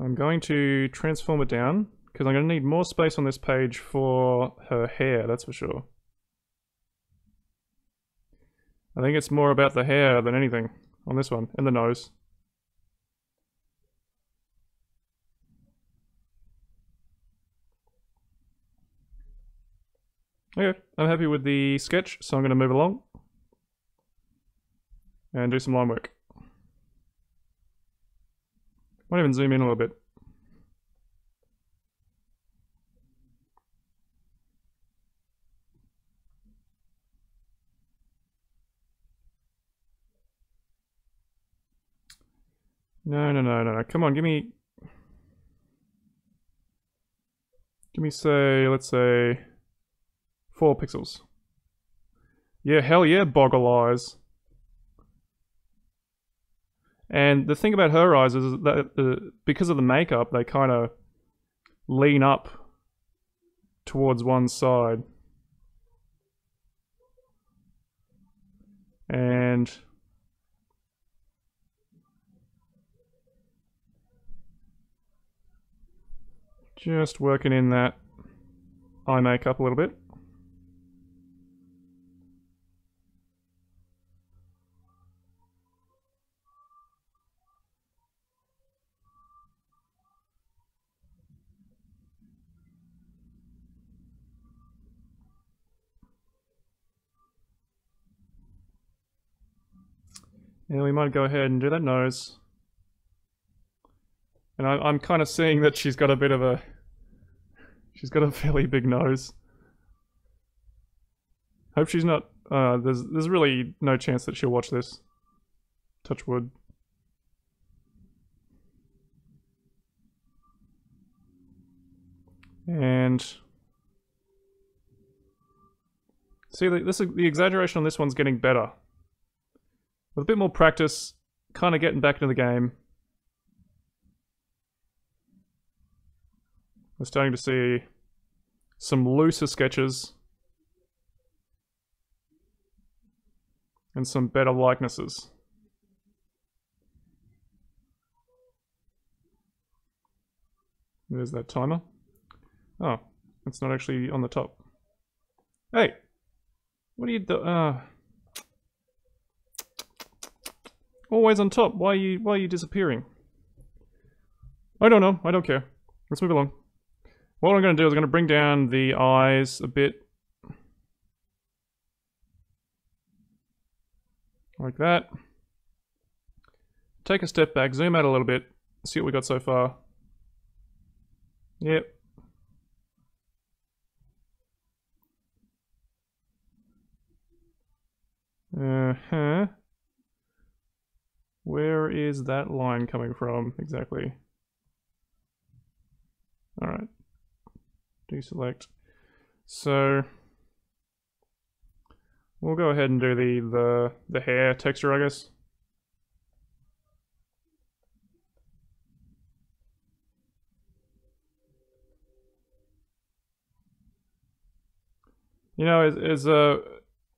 I'm going to transform it down, because I'm going to need more space on this page for her hair, that's for sure. I think it's more about the hair than anything on this one, and the nose. Okay, I'm happy with the sketch, so I'm going to move along and do some line work. Might even zoom in a little bit. No, no, no, no, no, come on, give me... Give me, say, let's say... Four pixels. Yeah, hell yeah, boggle eyes. And the thing about her eyes is that uh, because of the makeup, they kind of lean up towards one side. And Just working in that eye makeup a little bit. And we might go ahead and do that nose. And I, I'm kind of seeing that she's got a bit of a... She's got a fairly big nose. Hope she's not... Uh, there's, there's really no chance that she'll watch this. Touch wood. And... See, the, this, the exaggeration on this one's getting better. With a bit more practice, kind of getting back into the game. We're starting to see some looser sketches and some better likenesses. There's that timer. Oh, it's not actually on the top. Hey! What are you do- uh... Always on top. Why are you why are you disappearing? I don't know. I don't care. Let's move along. What I'm going to do is I'm going to bring down the eyes a bit. Like that. Take a step back. Zoom out a little bit. See what we got so far. Yep. Uh-huh. Where is that line coming from exactly? Alright. Deselect. So we'll go ahead and do the, the the hair texture, I guess. You know, as as a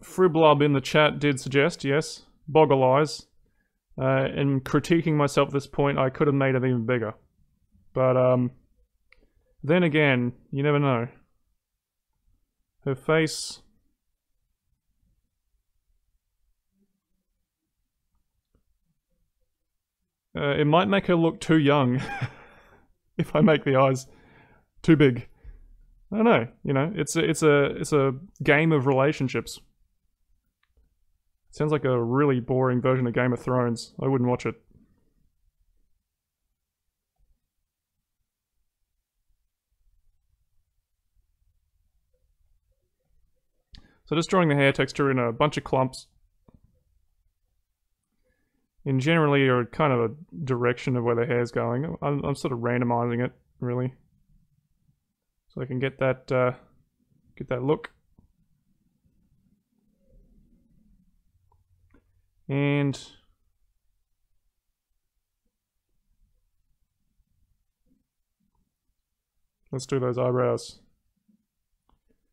Friblob in the chat did suggest, yes, boggle eyes. Uh, in critiquing myself at this point, I could have made it even bigger. But, um... Then again, you never know. Her face... Uh, it might make her look too young. If I make the eyes too big. I don't know, you know, it's a, it's a, it's a game of relationships. Sounds like a really boring version of Game of Thrones. I wouldn't watch it. So just drawing the hair texture in a bunch of clumps. In generally a kind of a direction of where the hair's going. I'm, I'm sort of randomizing it, really. So I can get that, uh, get that look. And let's do those eyebrows.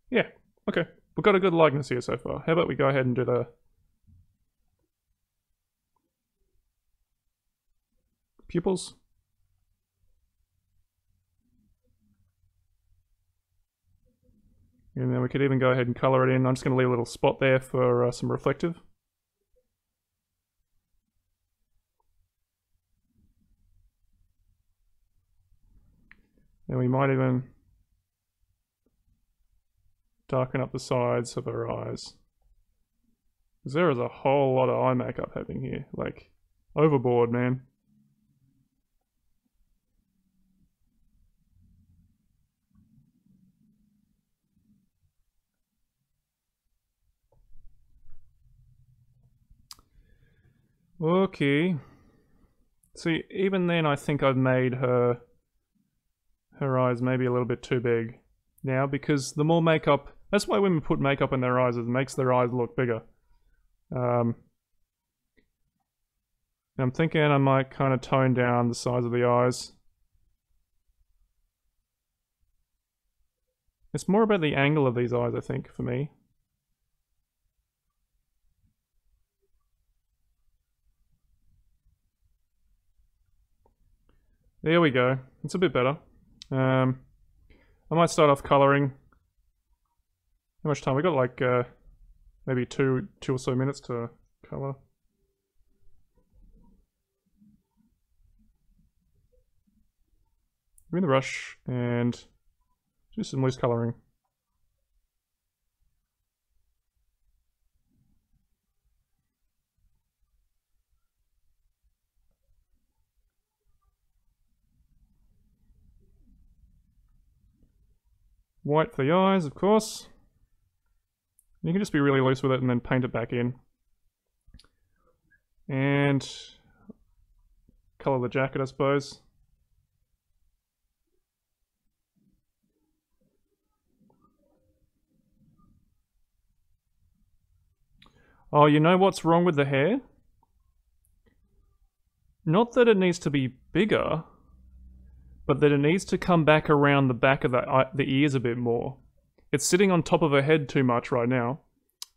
Yeah, okay. We've got a good likeness here so far. How about we go ahead and do the pupils? And then we could even go ahead and color it in. I'm just going to leave a little spot there for uh, some reflective. And we might even darken up the sides of her eyes. Because there is a whole lot of eye makeup happening here. Like, overboard, man. Okay. See, even then I think I've made her... her eyes may be a little bit too big now, because the more makeup, that's why women put makeup in their eyes, is it makes their eyes look bigger. Um, I'm thinking I might kind of tone down the size of the eyes. It's more about the angle of these eyes, I think, for me. There we go. It's a bit better. Um, I might start off coloring. How much time? We got like uh, maybe two, two or so minutes to color. I'm in the rush and do some loose coloring. White for the eyes, of course. You can just be really loose with it and then paint it back in. And color the jacket, I suppose. Oh, you know what's wrong with the hair? Not that it needs to be bigger, but that it needs to come back around the back of the, uh, the ears a bit more. It's sitting on top of her head too much right now.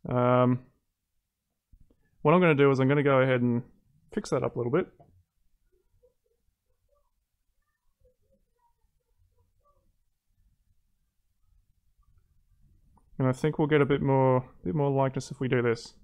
Um, what I'm going to do is I'm going to go ahead and fix that up a little bit. And I think we'll get a bit more, bit more likeness if we do this.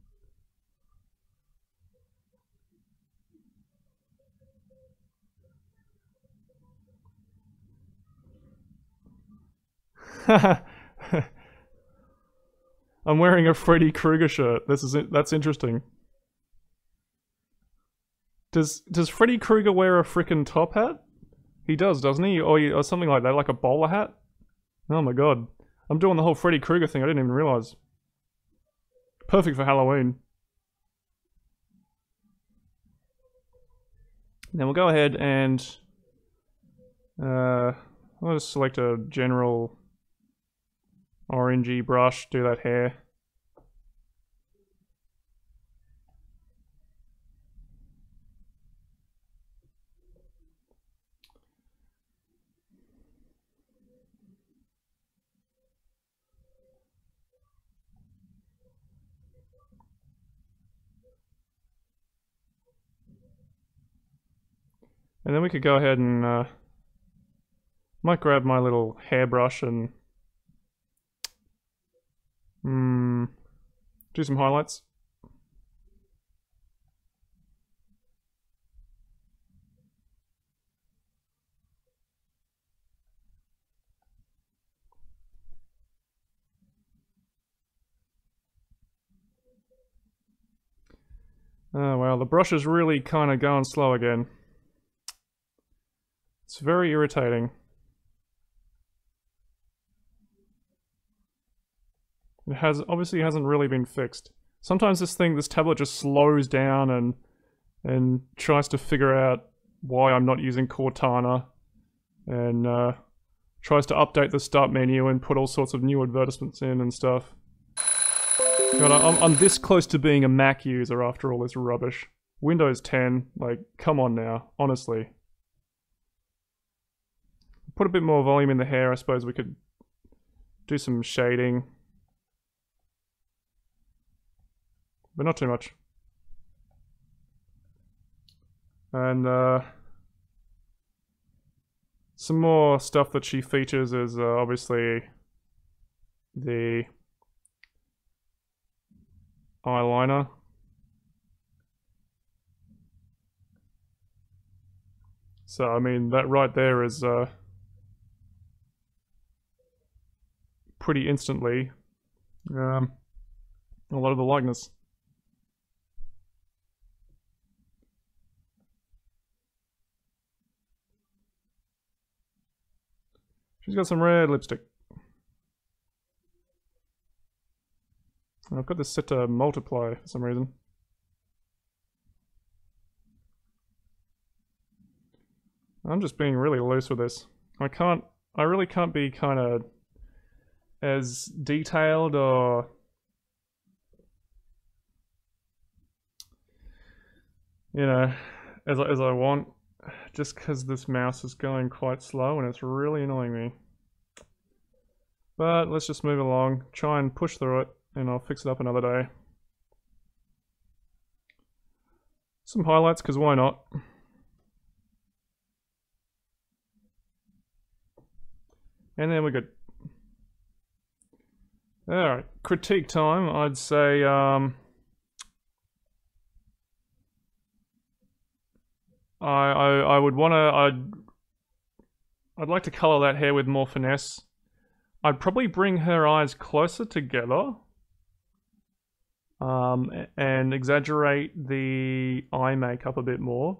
I'm wearing a Freddy Krueger shirt. This is that's interesting. Does does Freddy Krueger wear a frickin' top hat? He does, doesn't he? Or, or something like that, like a bowler hat? Oh my god. I'm doing the whole Freddy Krueger thing. I didn't even realize. Perfect for Halloween. Now we'll go ahead and uh, I'll just select a general orangey brush, do that hair. And then we could go ahead and uh, might grab my little hairbrush and Mm, do some highlights. Oh well, the brush is really kind of going slow again. It's very irritating. It has obviously hasn't really been fixed. Sometimes this thing, this tablet just slows down and and tries to figure out why I'm not using Cortana, and uh, tries to update the start menu and put all sorts of new advertisements in and stuff. God, I'm, I'm this close to being a Mac user after all this rubbish. Windows ten, like, come on now, honestly. Put a bit more volume in the hair, I suppose we could do some shading. But not too much. And uh, some more stuff that she features is uh, obviously the eyeliner. So I mean that right there is uh, pretty instantly um, a lot of the likeness. She's got some red lipstick. I've got this set to multiply for some reason. I'm just being really loose with this. I can't, I really can't be kind of as detailed or you know, as, as I want. Just because this mouse is going quite slow and it's really annoying me. But let's just move along, try and push through it, and I'll fix it up another day. Some highlights, because why not? And then we're good. Alright, critique time. I'd say um, I, I I would wanna I'd I'd like to colour that hair with more finesse. I'd probably bring her eyes closer together. Um, and exaggerate the eye makeup a bit more.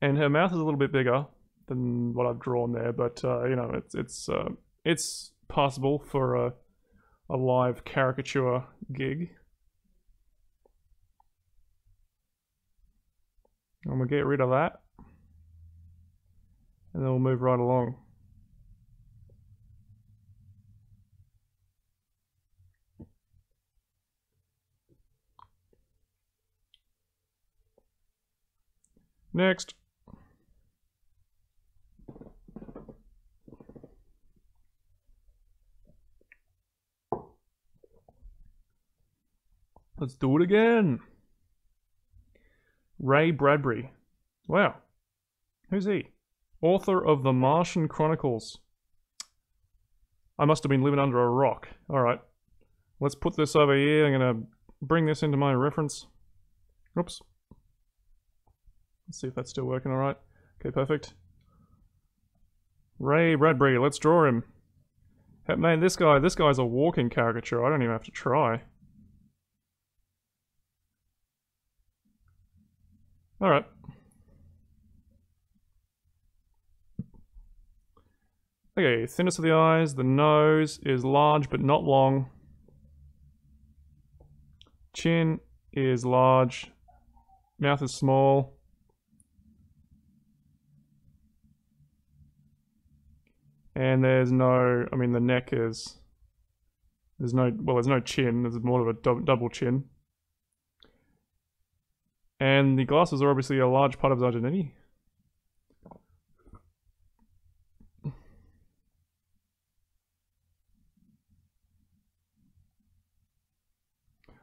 And her mouth is a little bit bigger than what I've drawn there, but uh, you know, it's it's uh, it's passable for a, a live caricature gig. And we'll get rid of that, and then we'll move right along. Next. Let's do it again. Ray Bradbury. Wow. Who's he? Author of the Martian Chronicles. I must have been living under a rock. Alright. Let's put this over here. I'm going to bring this into my reference. Oops. Let's see if that's still working all right. Okay, perfect. Ray Bradbury, let's draw him. Hey, man, this guy, this guy's a walking caricature. I don't even have to try. All right. Okay, thinness of the eyes. The nose is large but not long. Chin is large. Mouth is small. And there's no, I mean the neck is, there's no, well there's no chin, there's more of a dub double chin. And the glasses are obviously a large part of his identity. I'm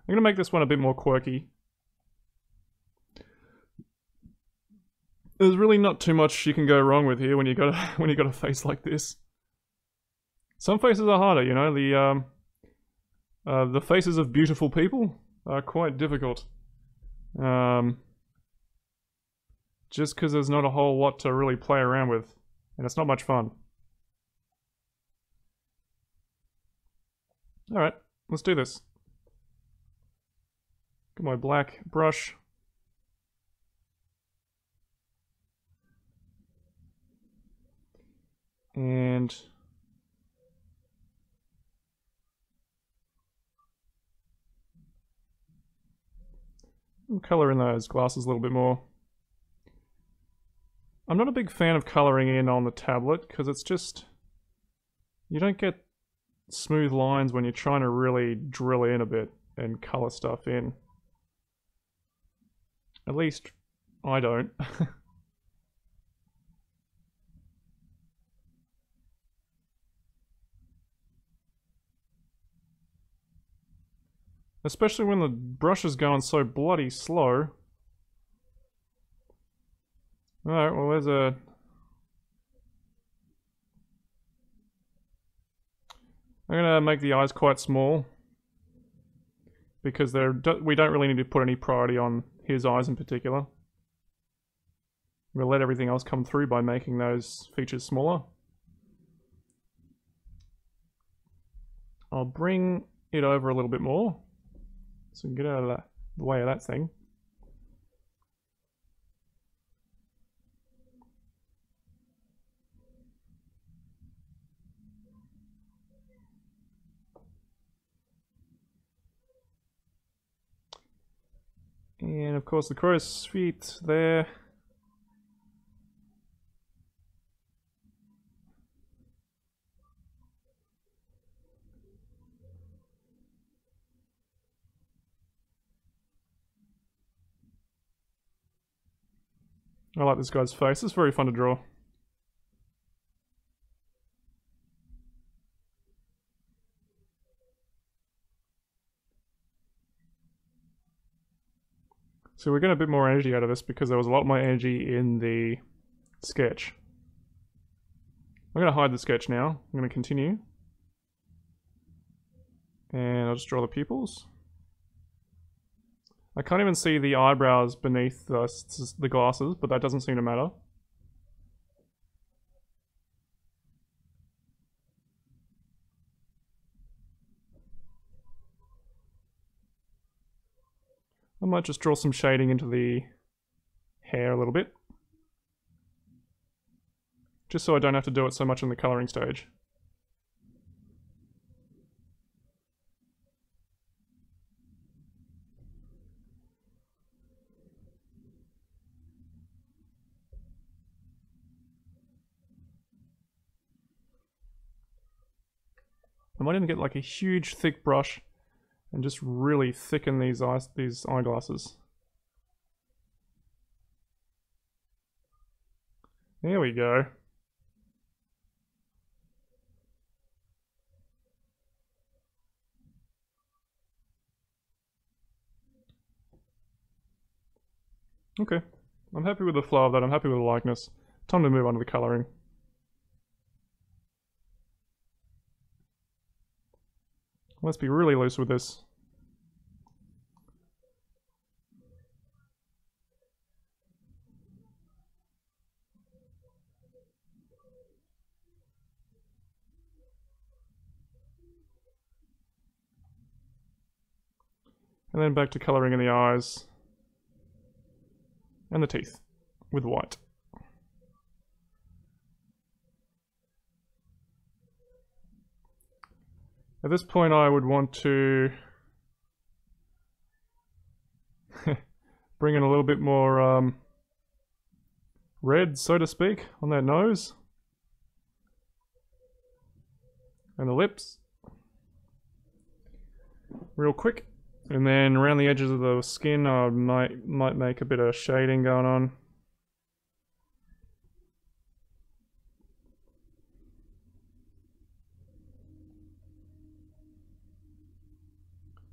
going to make this one a bit more quirky. There's really not too much you can go wrong with here when you got a, when you got a face like this. Some faces are harder, you know. The um, uh, the faces of beautiful people are quite difficult. Um, just because there's not a whole lot to really play around with, and it's not much fun. All right, let's do this. Got my black brush. And I'll color in those glasses a little bit more. I'm not a big fan of coloring in on the tablet because it's just, you don't get smooth lines when you're trying to really drill in a bit and color stuff in. At least I don't. Especially when the brush is going so bloody slow. Alright, well there's a... I'm gonna make the eyes quite small. Because they're, we don't really need to put any priority on his eyes in particular. We'll let everything else come through by making those features smaller. I'll bring it over a little bit more. So we can get out of that, the way of that thing. And of course the crow's feet there. I like this guy's face, it's very fun to draw. So we're getting a bit more energy out of this because there was a lot more energy in the sketch. I'm going to hide the sketch now, I'm going to continue. And I'll just draw the pupils. I can't even see the eyebrows beneath the, the glasses, but that doesn't seem to matter. I might just draw some shading into the hair a little bit. Just so I don't have to do it so much in the colouring stage. I might even get like a huge thick brush and just really thicken these eye, these eyeglasses. There we go. Okay, I'm happy with the flow of that, I'm happy with the likeness. Time to move on to the colouring. Let's be really loose with this. And then back to colouring in the eyes. And the teeth. With white. At this point I would want to bring in a little bit more um, red, so to speak, on that nose and the lips real quick, and then around the edges of the skin I might, might make a bit of shading going on.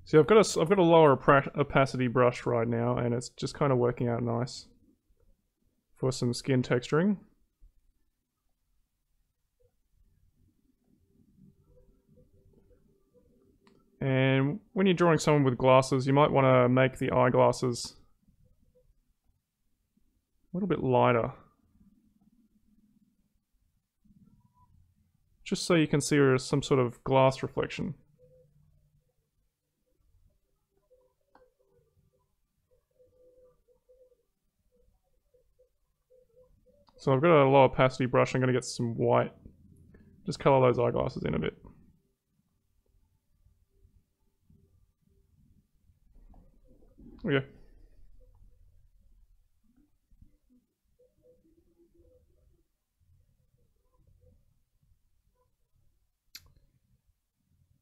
See, I've got a, I've got a lower opacity brush right now, and it's just kind of working out nice for some skin texturing. And when you're drawing someone with glasses, you might want to make the eyeglasses a little bit lighter. Just so you can see there is some sort of glass reflection. So I've got a low opacity brush, I'm going to get some white. Just colour those eyeglasses in a bit. Okay.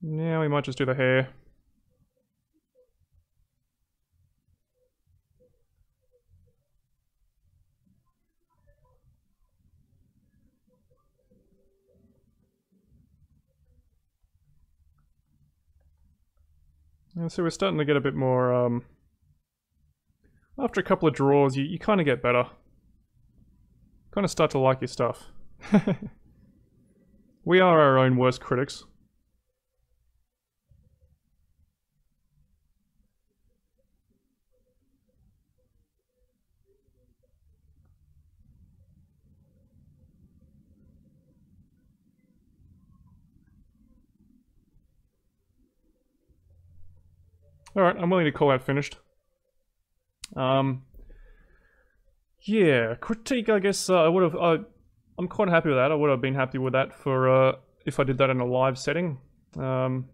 Now we might just do the hair. And so we're starting to get a bit more, um, after a couple of draws, you, you kind of get better. Kind of start to like your stuff. We are our own worst critics. Alright, I'm willing to call that finished. Um, yeah, critique, I guess uh, I would have, uh, I'm quite happy with that. I would have been happy with that for uh, if I did that in a live setting. Um,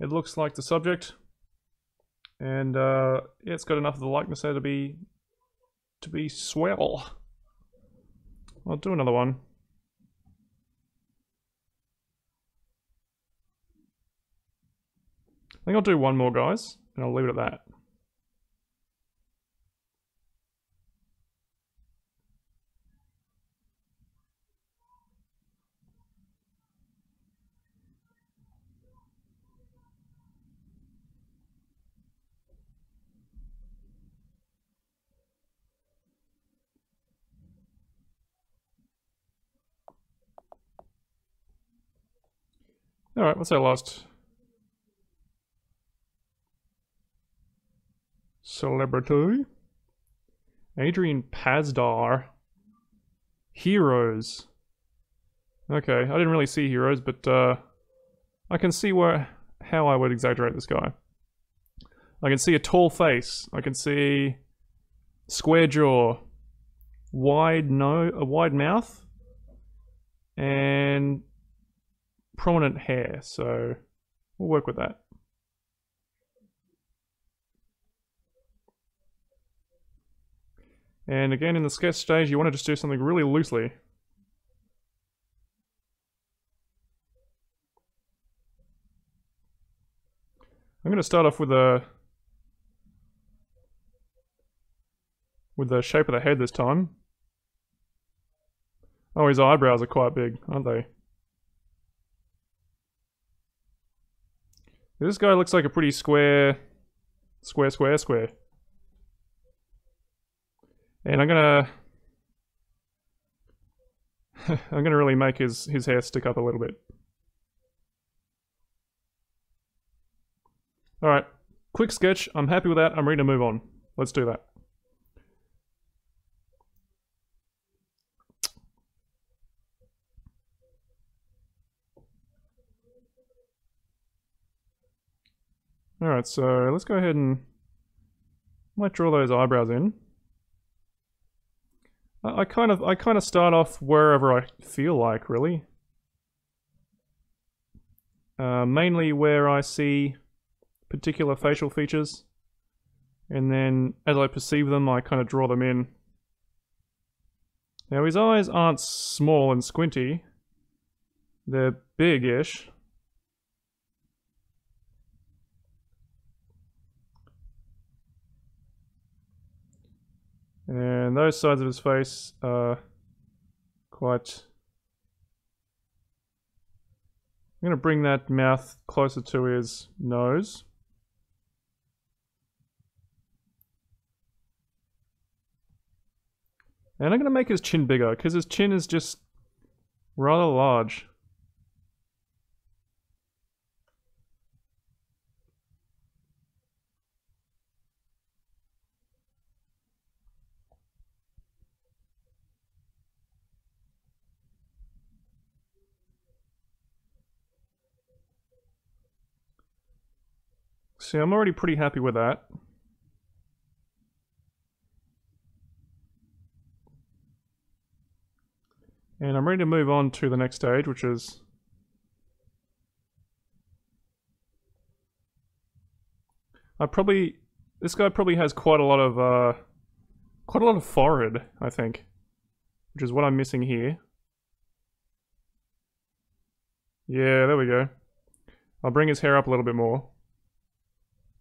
it looks like the subject. And uh, yeah, it's got enough of the likeness there to be, to be swell. I'll do another one. I think I'll do one more, guys, and I'll leave it at that. All right, what's our last Celebrity. Adrian Pazdar. Heroes. Okay, I didn't really see Heroes, but uh, I can see where how I would exaggerate this guy. I can see a tall face. I can see square jaw, wide nose, a wide mouth, and prominent hair. So we'll work with that. And again, in the sketch stage, you want to just do something really loosely. I'm going to start off with a with the shape of the head this time. Oh, his eyebrows are quite big, aren't they? This guy looks like a pretty square, square, square, square. And I'm gonna, I'm gonna really make his, his hair stick up a little bit. All right, quick sketch. I'm happy with that. I'm ready to move on. Let's do that. All right, so let's go ahead and I might draw those eyebrows in. I kind of I kind of start off wherever I feel like, really. Uh, mainly where I see particular facial features, and then as I perceive them, I kind of draw them in. Now his eyes aren't small and squinty; they're big-ish. And those sides of his face are quite... I'm going to bring that mouth closer to his nose. And I'm going to make his chin bigger, because his chin is just rather large. See, I'm already pretty happy with that. And I'm ready to move on to the next stage, which is... I probably... This guy probably has quite a lot of, uh... quite a lot of forehead, I think. Which is what I'm missing here. Yeah, there we go. I'll bring his hair up a little bit more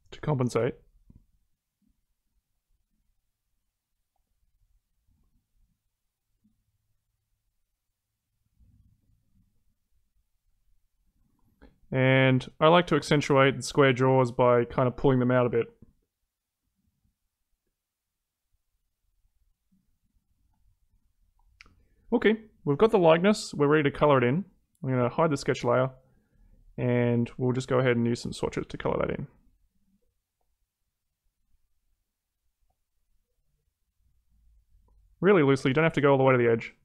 to compensate. And I like to accentuate the square jaws by kind of pulling them out a bit. Okay, we've got the likeness, we're ready to color it in. I'm going to hide the sketch layer and we'll just go ahead and use some swatches to color that in. Really loosely, you don't have to go all the way to the edge.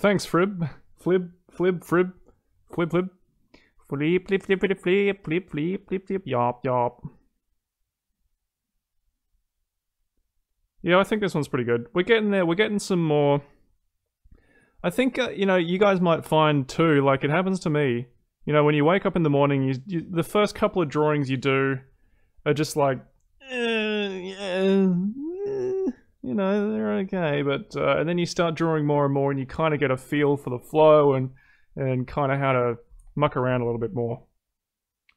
Thanks, Frib. Flib, Flib, Frib. Flib, Flib. Flip, flip, flip, flip, flip, flip, flip, flip, flip, yop, yop. Yeah, I think this one's pretty good. We're getting there, we're getting some more... I think, uh, you know, you guys might find too, like it happens to me, you know, when you wake up in the morning, you, you, the first couple of drawings you do are just like, eh, eh, you know, they're okay, but, uh, and then you start drawing more and more and you kind of get a feel for the flow and, and kind of how to muck around a little bit more.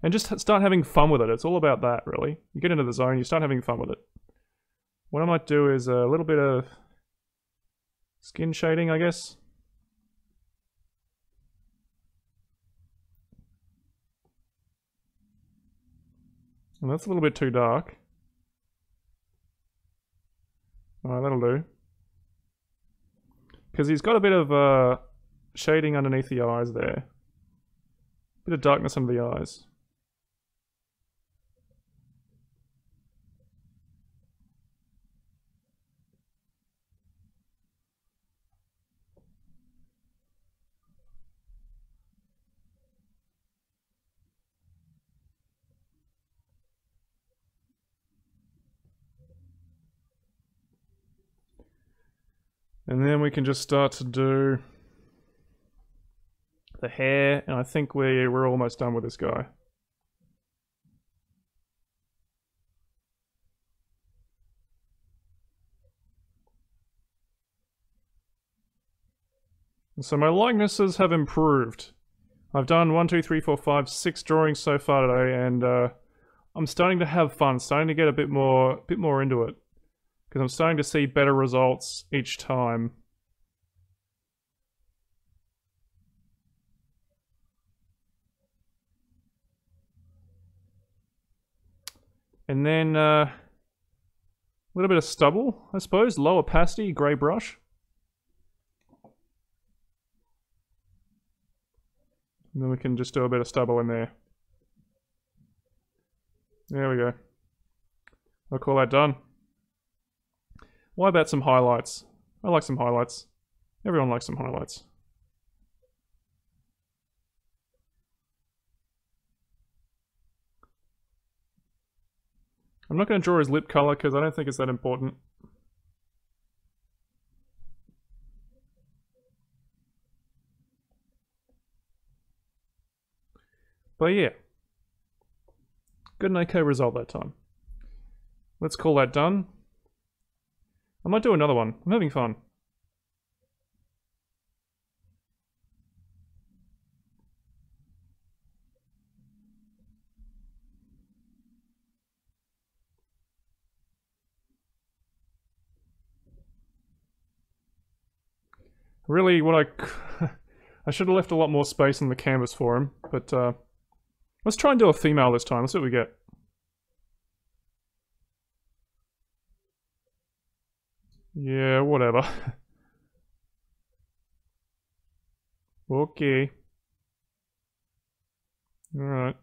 And just start having fun with it. It's all about that, really. You get into the zone, you start having fun with it. What I might do is a little bit of skin shading, I guess. Well, that's a little bit too dark. Alright, that'll do. Because he's got a bit of uh, shading underneath the eyes there. Bit of darkness under the eyes. And then we can just start to do the hair, and I think we, we're almost done with this guy. And so my likenesses have improved. I've done one, two, three, four, five, six drawings so far today, and uh, I'm starting to have fun, starting to get a bit more, bit more into it. Because I'm starting to see better results each time. And then uh, a little bit of stubble, I suppose. Low opacity, grey brush. And then we can just do a bit of stubble in there. There we go. I'll call that done. Why about some highlights? I like some highlights. Everyone likes some highlights. I'm not going to draw his lip color because I don't think it's that important. But yeah. Good and okay result that time. Let's call that done. I might do another one. I'm having fun. Really, what I... I should have left a lot more space in the canvas for him, but uh, let's try and do a female this time. Let's see what we get. Yeah, whatever. Okay. Alright.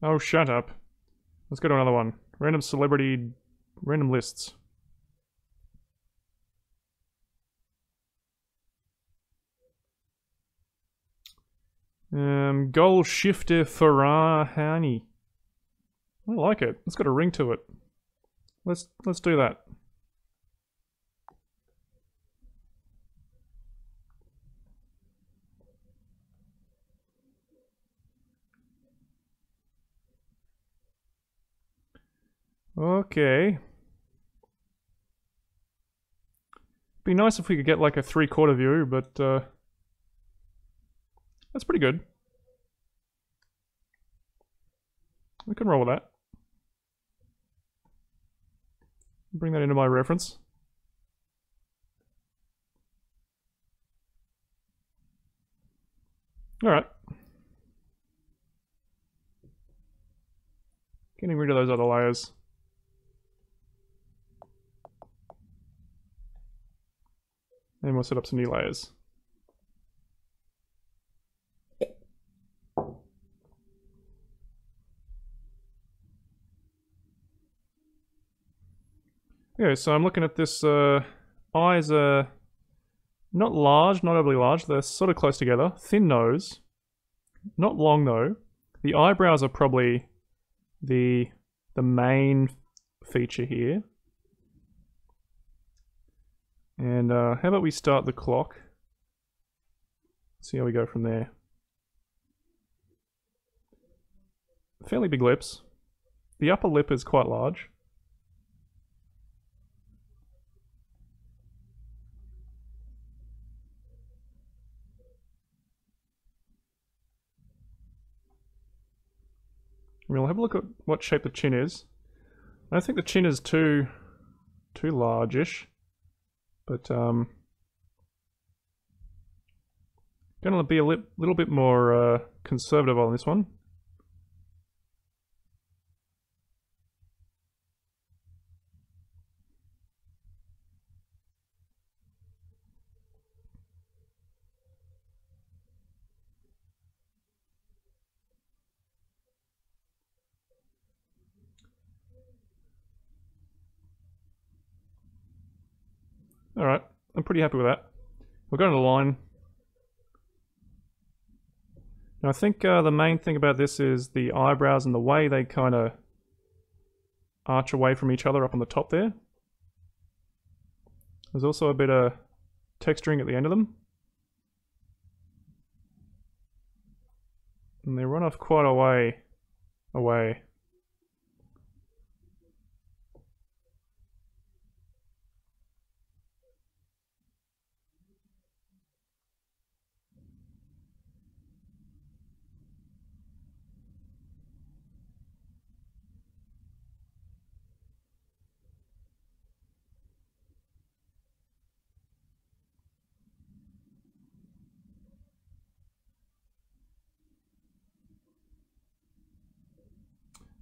Oh, shut up. Let's go to another one. Random celebrity... Random lists. Um, Gal Gadot Farahani. I like it. It's got a ring to it. Let's, let's do that. Okay. Be nice if we could get like a three-quarter view, but uh, that's pretty good. We can roll with that. Bring that into my reference. Alright. Getting rid of those other layers. And we'll set up some new layers. Okay, so I'm looking at this, uh, eyes are not large, not overly large, they're sort of close together. Thin nose, not long though. The eyebrows are probably the, the main feature here. And uh, how about we start the clock? See how we go from there. Fairly big lips. The upper lip is quite large. We'll have a look at what shape the chin is. I don't think the chin is too too large-ish, but um, gonna be a li little bit more uh, conservative on this one. Alright, I'm pretty happy with that. We're going to line. Now I think uh, the main thing about this is the eyebrows and the way they kind of arch away from each other up on the top there. There's also a bit of texturing at the end of them. And they run off quite a way away.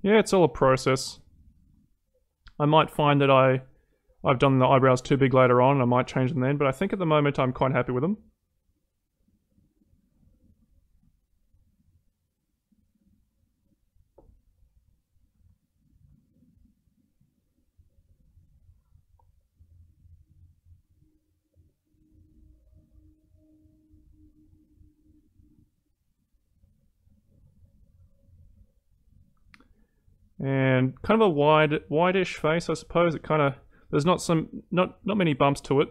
Yeah, it's all a process. I might find that I, I've done the eyebrows too big later on, and I might change them then, but I think at the moment I'm quite happy with them. And kind of a wide, wide-ish face, I suppose. It kind of, there's not some, not, not many bumps to it.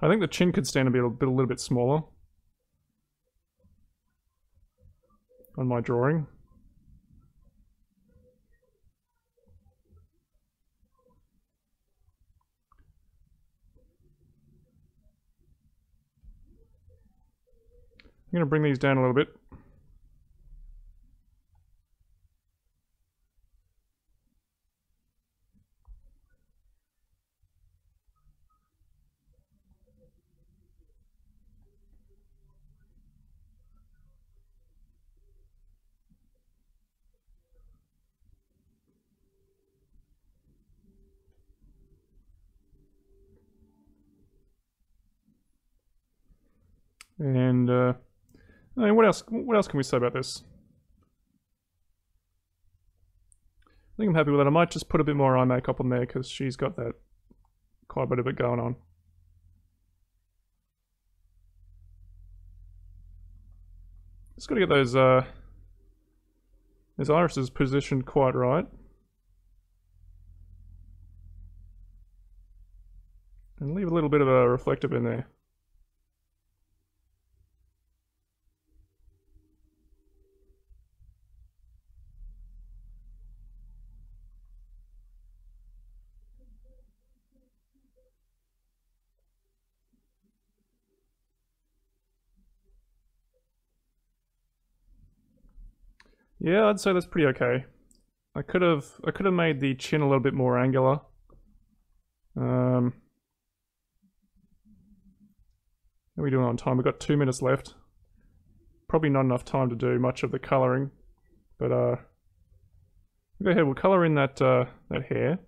I think the chin could stand a bit, a bit, a little bit smaller on my drawing. I'm going to bring these down a little bit. And, uh... I mean, what else, what else can we say about this? I think I'm happy with it. I might just put a bit more eye makeup on there because she's got that quite a bit of it going on. Just got to get those, uh, those irises positioned quite right. And leave a little bit of a reflective in there. Yeah, I'd say that's pretty okay. I could have I could have made the chin a little bit more angular. Um, how are we doing on time? We've got two minutes left. Probably not enough time to do much of the colouring, but uh, we'll go ahead. We'll colour in that uh, that hair.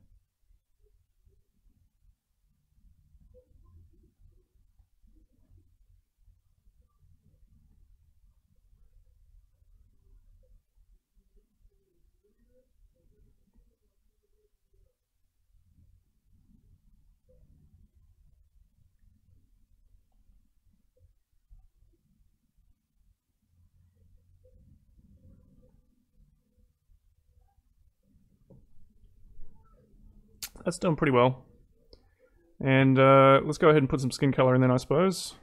That's done pretty well. And uh, let's go ahead and put some skin color in then, I suppose.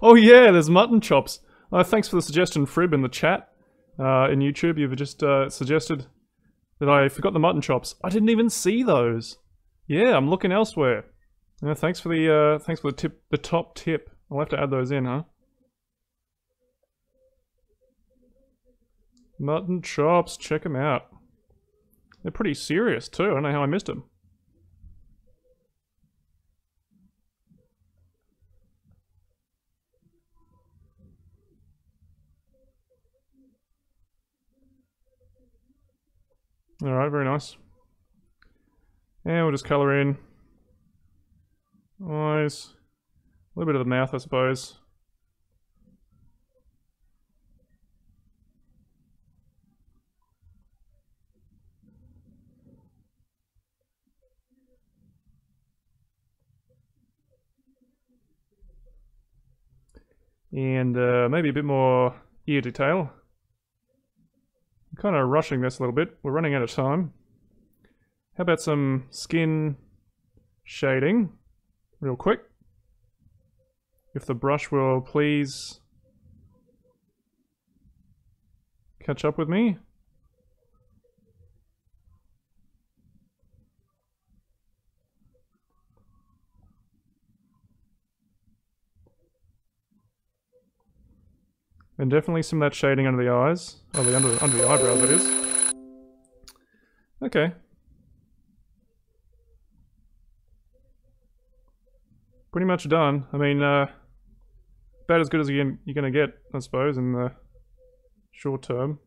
Oh yeah, there's mutton chops. Uh, thanks for the suggestion, Frib, in the chat. Uh, in YouTube, you've just uh, suggested that I forgot the mutton chops. I didn't even see those. Yeah, I'm looking elsewhere. Yeah, thanks for the uh, thanks for the tip, the top tip. I'll have to add those in, huh? Mutton chops, check them out. They're pretty serious too. I don't know how I missed them. All right, very nice. And we'll just color in eyes, a little bit of the mouth, I suppose. And uh, maybe a bit more ear detail. I'm kind of rushing this a little bit. We're running out of time. How about some skin shading, real quick? If the brush will please catch up with me. And definitely some of that shading under the eyes, or the under, under the eyebrows that is. Okay. Pretty much done. I mean, uh, about as good as you're gonna get, I suppose, in the short term.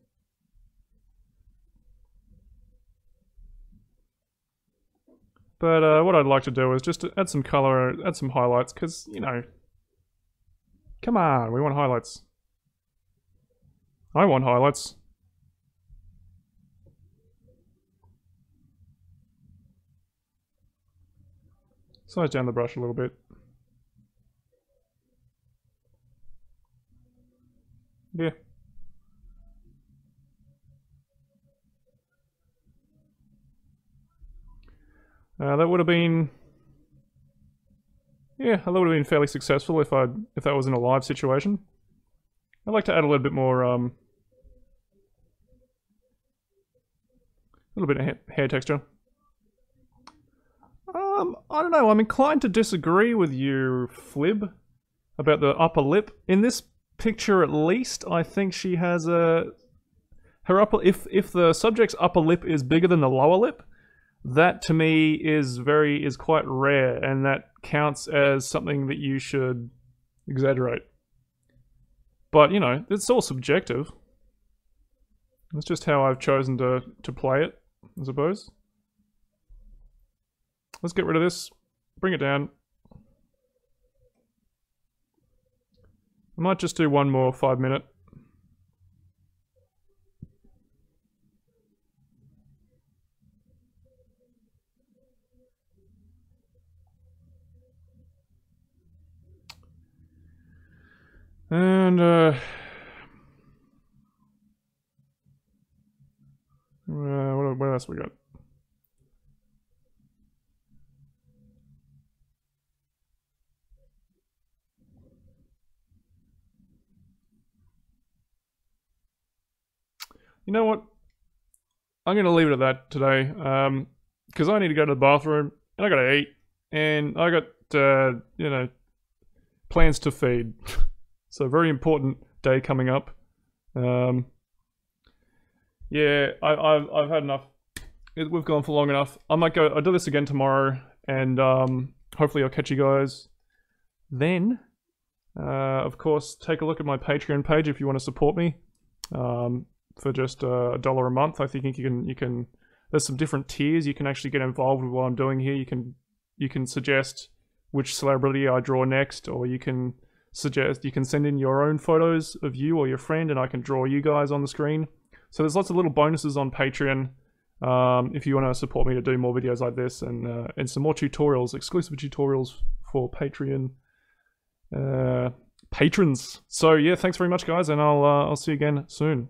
But uh, what I'd like to do is just to add some color, add some highlights, because, you know, come on, we want highlights. I want highlights. Size down the brush a little bit. Yeah. Uh, that would have been, yeah, that would have been fairly successful if I if that was in a live situation. I'd like to add a little bit more, um, a little bit of ha hair texture. Um, I don't know, I'm inclined to disagree with you, Flib, about the upper lip. In this picture at least, I think she has a, her upper, if, if the subject's upper lip is bigger than the lower lip, that to me is very, is quite rare, and that counts as something that you should exaggerate. But, you know, it's all subjective. That's just how I've chosen to, to play it, I suppose. Let's get rid of this. Bring it down. I might just do one more five minute. And, uh, what, what else we got? You know what? I'm going to leave it at that today, um, because I need to go to the bathroom, and I got to eat, and I got, uh, you know, plans to feed. So very important day coming up. Um, yeah, I, I've I've had enough. It, we've gone for long enough. I might go. I'll do this again tomorrow, and um, hopefully I'll catch you guys then. Uh, of course, take a look at my Patreon page if you want to support me um, for just a uh, dollar a month. I think you can you can. There's some different tiers you can actually get involved with what I'm doing here. You can you can suggest which celebrity I draw next, or you can. Suggest you can send in your own photos of you or your friend, and I can draw you guys on the screen. So there's lots of little bonuses on Patreon um, if you want to support me to do more videos like this, and uh, and some more tutorials, exclusive tutorials for Patreon uh, patrons. So yeah, thanks very much, guys, and I'll uh, I'll see you again soon.